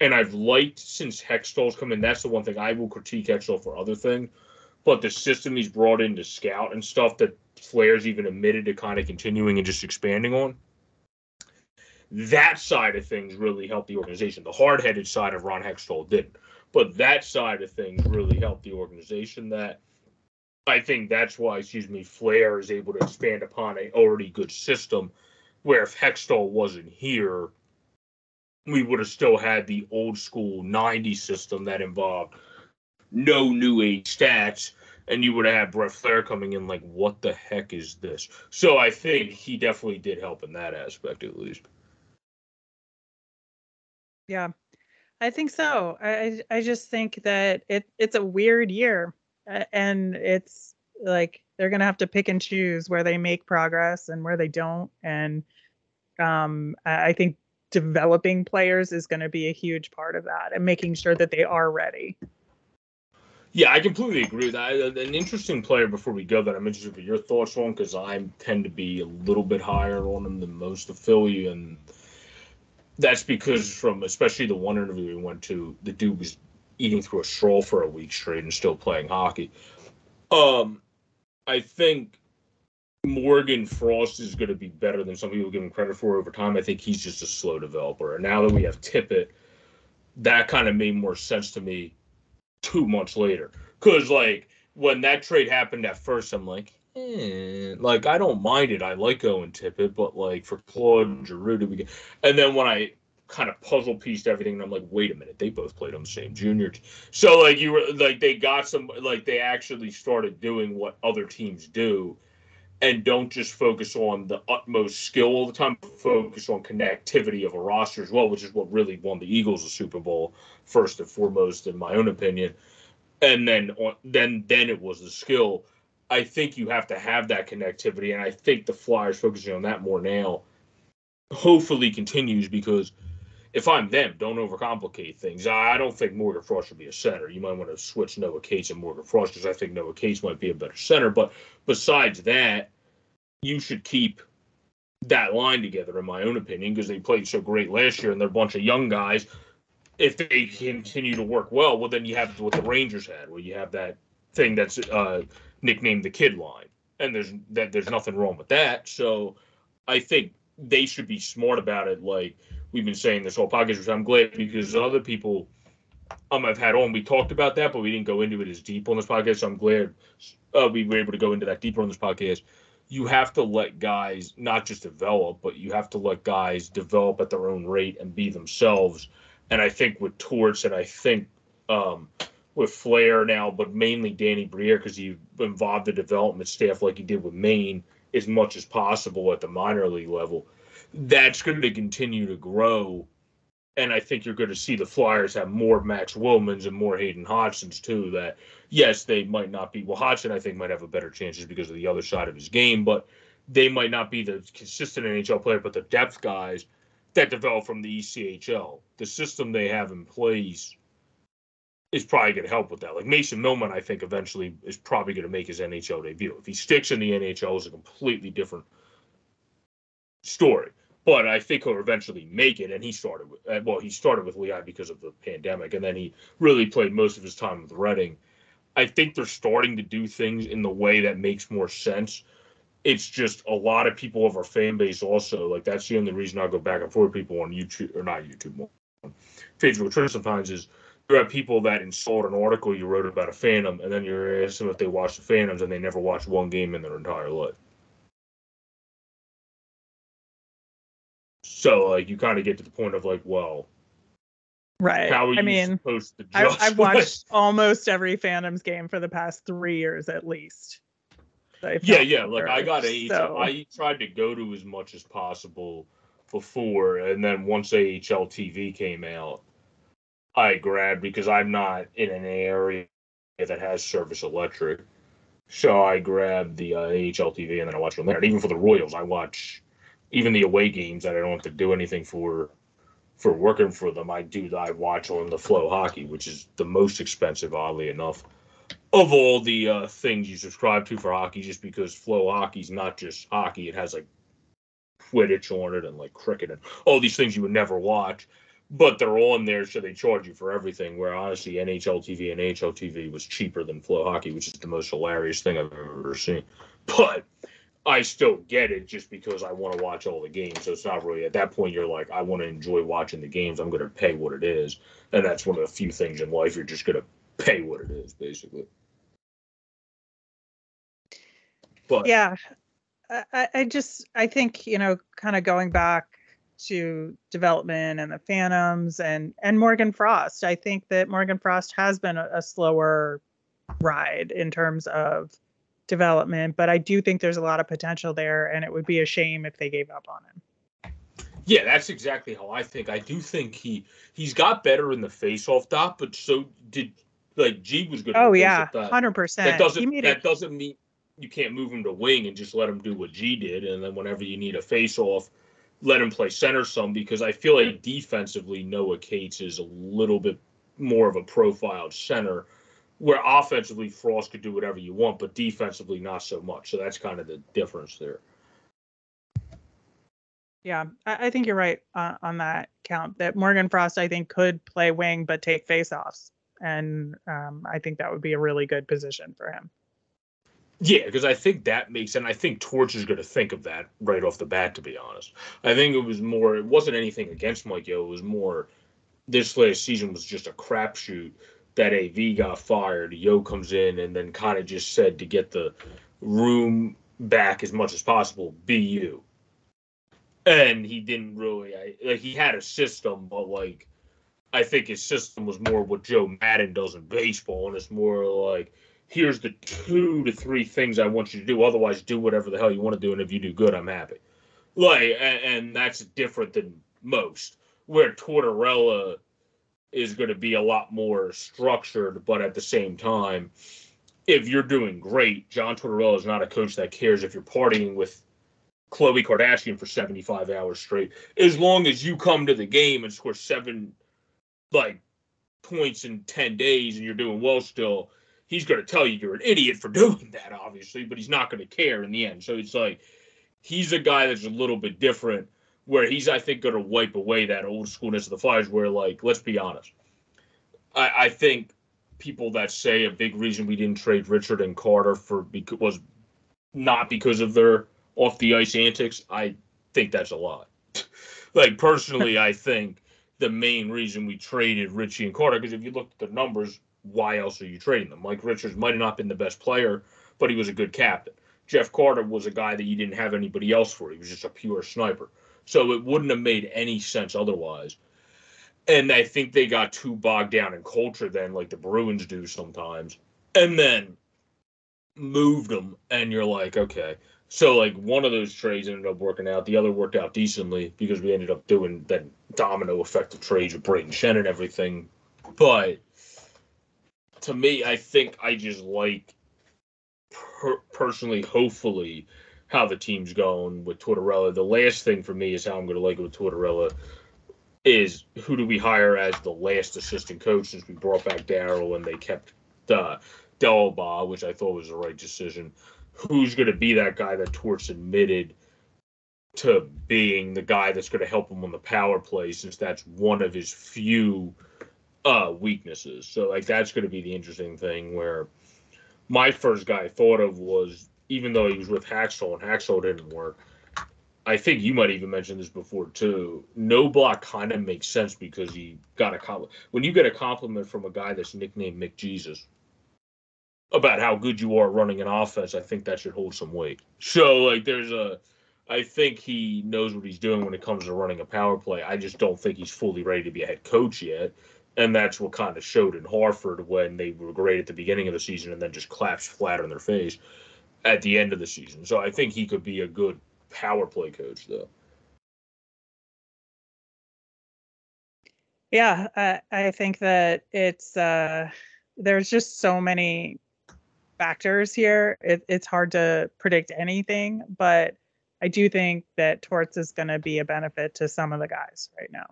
And I've liked since Hextall's come in, that's the one thing I will critique Hextall for other thing. But the system he's brought in to scout and stuff that Flair's even admitted to kind of continuing and just expanding on, that side of things really helped the organization. The hard-headed side of Ron Hextall didn't. But that side of things really helped the organization. That I think that's why, excuse me, Flair is able to expand upon an already good system where if Hextall wasn't here, we would have still had the old-school nineties system that involved no new age stats, and you would have had Brett Flair coming in like, what the heck is this? So I think he definitely did help in that aspect, at least. Yeah, I think so. I I just think that it it's a weird year, and it's like they're going to have to pick and choose where they make progress and where they don't. And um, I think developing players is going to be a huge part of that and making sure that they are ready. Yeah, I completely agree with that. An interesting player before we go that I'm interested in your thoughts on, because I tend to be a little bit higher on him than most of Philly, and that's because from especially the one interview we went to, the dude was eating through a straw for a week straight and still playing hockey. Um, I think Morgan Frost is going to be better than some people give him credit for over time. I think he's just a slow developer. And now that we have Tippett, that kind of made more sense to me two months later, because like when that trade happened at first, I'm like, eh, like I don't mind it. I like Owen Tippett, but like for Claude Giroux, do we get? And then when I kind of puzzle pieced everything, and I'm like, wait a minute, they both played on the same junior. T-. So like you were like they got some like they actually started doing what other teams do, and don't just focus on the utmost skill all the time. Focus on connectivity of a roster as well, which is what really won the Eagles the Super Bowl first and foremost, in my own opinion. And then, on, then, then it was the skill. I think you have to have that connectivity, and I think the Flyers focusing on that more now hopefully continues, because if I'm them, don't overcomplicate things. I don't think Morgan Frost should be a center. You might want to switch Noah Cates and Morgan Frost, because I think Noah Cates might be a better center. But besides that, you should keep that line together, in my own opinion, because they played so great last year, and they're a bunch of young guys. If they continue to work well, well, then you have what the Rangers had, where you have that thing that's uh, nicknamed the kid line. And there's that there's nothing wrong with that. So I think they should be smart about it, like we've been saying this whole podcast, which I'm glad, because other people um, I've had on, we talked about that, but we didn't go into it as deep on this podcast. So I'm glad uh, we were able to go into that deeper on this podcast. You have to let guys not just develop, but you have to let guys develop at their own rate and be themselves. And I think with Torts, and I think um, with Flair now, but mainly Danny Briere, because he involved the development staff like he did with Maine as much as possible at the minor league level, that's going to continue to grow And I think you're going to see the Flyers have more Max Willmans and more Hayden Hodgson's too. That, yes, they might not be. Well, Hodgson, I think, might have a better chance just because of the other side of his game. But they might not be the consistent N H L player, but the depth guys that develop from the E C H L. The system they have in place is probably going to help with that. Like Mason Millman, I think, eventually is probably going to make his N H L debut. If he sticks in the N H L, it's a completely different story. But I think he'll eventually make it, and he started with, well, he started with Lehigh because of the pandemic, and then he really played most of his time with Reading. I think they're starting to do things in the way that makes more sense. It's just a lot of people of our fan base also, like that's the only reason I go back and forth people on YouTube, or not YouTube, more on Facebook Twitter sometimes is there are people that insult an article you wrote about a fandom, and then you're asking if they watch the fandoms, and they never watch one game in their entire life. So, like, you kind of get to the point of, like, well, right. How are you I mean, supposed to judge? I, I've watched almost every Phantoms game for the past three years at least. Yeah, yeah. Like, I got A H L. So. I tried to go to as much as possible before, and then once A H L T V came out, I grabbed because I'm not in an area that has Service Electric. So I grabbed the uh, A H L T V, and then I watched them there. And even for the Royals, I watch... Even the away games that I don't have to do anything for, for working for them, I do. I watch on the Flow Hockey, which is the most expensive, oddly enough, of all the uh, things you subscribe to for hockey. Just because Flow Hockey's not just hockey; it has like Quidditch on it and like cricket and all these things you would never watch, but they're on there, so they charge you for everything. Where honestly, N H L T V and A H L T V was cheaper than Flow Hockey, which is the most hilarious thing I've ever seen. But I still get it just because I want to watch all the games. So it's not really at that point you're like, I want to enjoy watching the games. I'm going to pay what it is. And that's one of the few things in life you're just going to pay what it is, basically. But yeah, I, I just I think, you know, kind of going back to development and the Phantoms and and Morgan Frost. I think that Morgan Frost has been a, a slower ride in terms of development, but I do think there's a lot of potential there, and it would be a shame if they gave up on him. Yeah, that's exactly how I think. I do think he he's got better in the faceoff dot, but so did like G was good. Oh yeah, hundred percent. That doesn't that it. doesn't mean you can't move him to wing and just let him do what G did, and then whenever you need a faceoff, let him play center some because I feel like defensively Noah Cates is a little bit more of a profiled center. Where offensively, Frost could do whatever you want, but defensively, not so much. So that's kind of the difference there. Yeah, I, I think you're right uh, on that count. That Morgan Frost, I think, could play wing but take faceoffs, and um, I think that would be a really good position for him. Yeah, because I think that makes sense. I think Torch is going to think of that right off the bat. To be honest, I think it was more. It wasn't anything against Mike Yo. It was more. This last season was just a crapshoot. That A V got fired, Yo comes in and then kind of just said to get the room back as much as possible, be you. And he didn't really, I, like he had a system, but like I think his system was more what Joe Madden does in baseball, and it's more like, here's the two to three things I want you to do, otherwise do whatever the hell you want to do, and if you do good, I'm happy. Like, and, and that's different than most, where Tortorella is going to be a lot more structured, but at the same time, if you're doing great, John Tortorella is not a coach that cares if you're partying with Khloe Kardashian for seventy-five hours straight. As long as you come to the game and score seven like points in ten days and you're doing well still, he's going to tell you you're an idiot for doing that, obviously, but he's not going to care in the end. So it's like he's a guy that's a little bit different. Where he's, I think, going to wipe away that old schoolness of the Flyers where, like, let's be honest. I, I think people that say a big reason we didn't trade Richard and Carter for because, was not because of their off-the-ice antics, I think that's a lie. Like, personally, I think the main reason we traded Richie and Carter, because if you look at the numbers, why else are you trading them? Like, Richards might have not been the best player, but he was a good captain. Jeff Carter was a guy that you didn't have anybody else for. He was just a pure sniper. So it wouldn't have made any sense otherwise. And I think they got too bogged down in culture then, like the Bruins do sometimes, and then moved them. And you're like, okay, So, like, one of those trades ended up working out. The other worked out decently because we ended up doing that domino effect of trades with Brayden Shen and everything. But to me, I think I just like per- personally, hopefully, how the team's going with Tortorella. The last thing for me is how I'm going to like it with Tortorella is who do we hire as the last assistant coach since we brought back Darryl and they kept uh, Delba, which I thought was the right decision. Who's going to be that guy that Torts admitted to being the guy that's going to help him on the power play, since that's one of his few uh, weaknesses. So, like, that's going to be the interesting thing, where my first guy I thought of was, even though he was with Haxel and Haxel didn't work, I think you might even mention this before too, Knobloch kind of makes sense because he got a compliment. When you get a compliment from a guy that's nicknamed McJesus about how good you are running an offense, I think that should hold some weight. So, like, there's a – I think he knows what he's doing when it comes to running a power play. I just don't think he's fully ready to be a head coach yet, and that's what kind of showed in Hartford when they were great at the beginning of the season and then just collapsed flat on their face at the end of the season. So I think he could be a good power play coach, though. Yeah, I, I think that it's uh, – there's just so many – factors here. It, it's hard to predict anything, but I do think that Torts is going to be a benefit to some of the guys right now.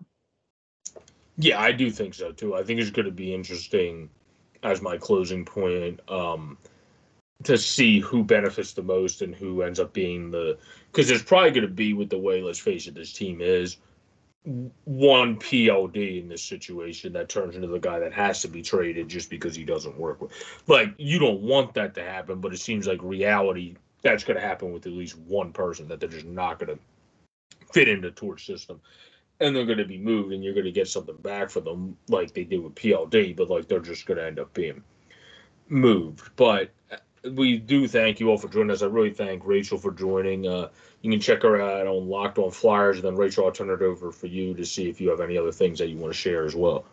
Yeah, I do think so too. I think it's going to be interesting as my closing point um, to see who benefits the most and who ends up being the, because there's probably going to be, with the way, let's face it, this team is, one P L D in this situation that turns into the guy that has to be traded just because he doesn't work with. Like, you don't want that to happen, but it seems like reality, that's going to happen with at least one person, that they're just not going to fit into Torch system. And they're going to be moved, and you're going to get something back for them like they did with P L D, but, like, they're just going to end up being moved. But we do thank you all for joining us. I really thank Rachel for joining. Uh, you can check her out on Locked On Flyers. And then, Rachel, I'll turn it over for you to see if you have any other things that you want to share as well.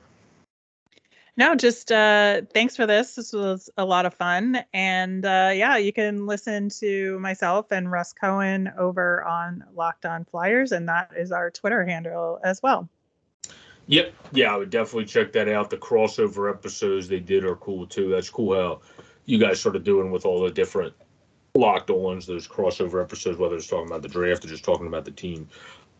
No, just uh, thanks for this. This was a lot of fun. And, uh, yeah, you can listen to myself and Russ Cohen over on Locked On Flyers, and that is our Twitter handle as well. Yep. Yeah, I would definitely check that out. The crossover episodes they did are cool, too. That's cool how you guys sort of doing with all the different Locked Ons, those crossover episodes, whether it's talking about the draft or just talking about the team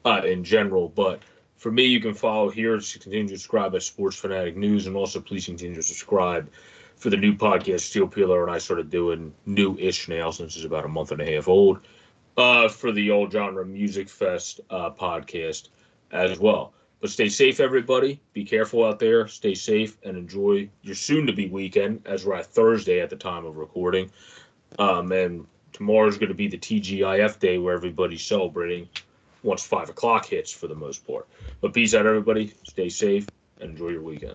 uh, in general. But for me, you can follow here, continue to subscribe at Sports Fanatic News, and also please continue to subscribe for the new podcast, Steel Peeler, and I started doing new-ish now since it's about a month and a half old, uh, for the All Genre Music Fest uh, podcast as well. But stay safe, everybody. Be careful out there. Stay safe and enjoy your soon-to-be weekend, as we're at Thursday at the time of recording. Um, and tomorrow's going to be the T G I F day where everybody's celebrating once five o'clock hits for the most part. But peace out, everybody. Stay safe and enjoy your weekend.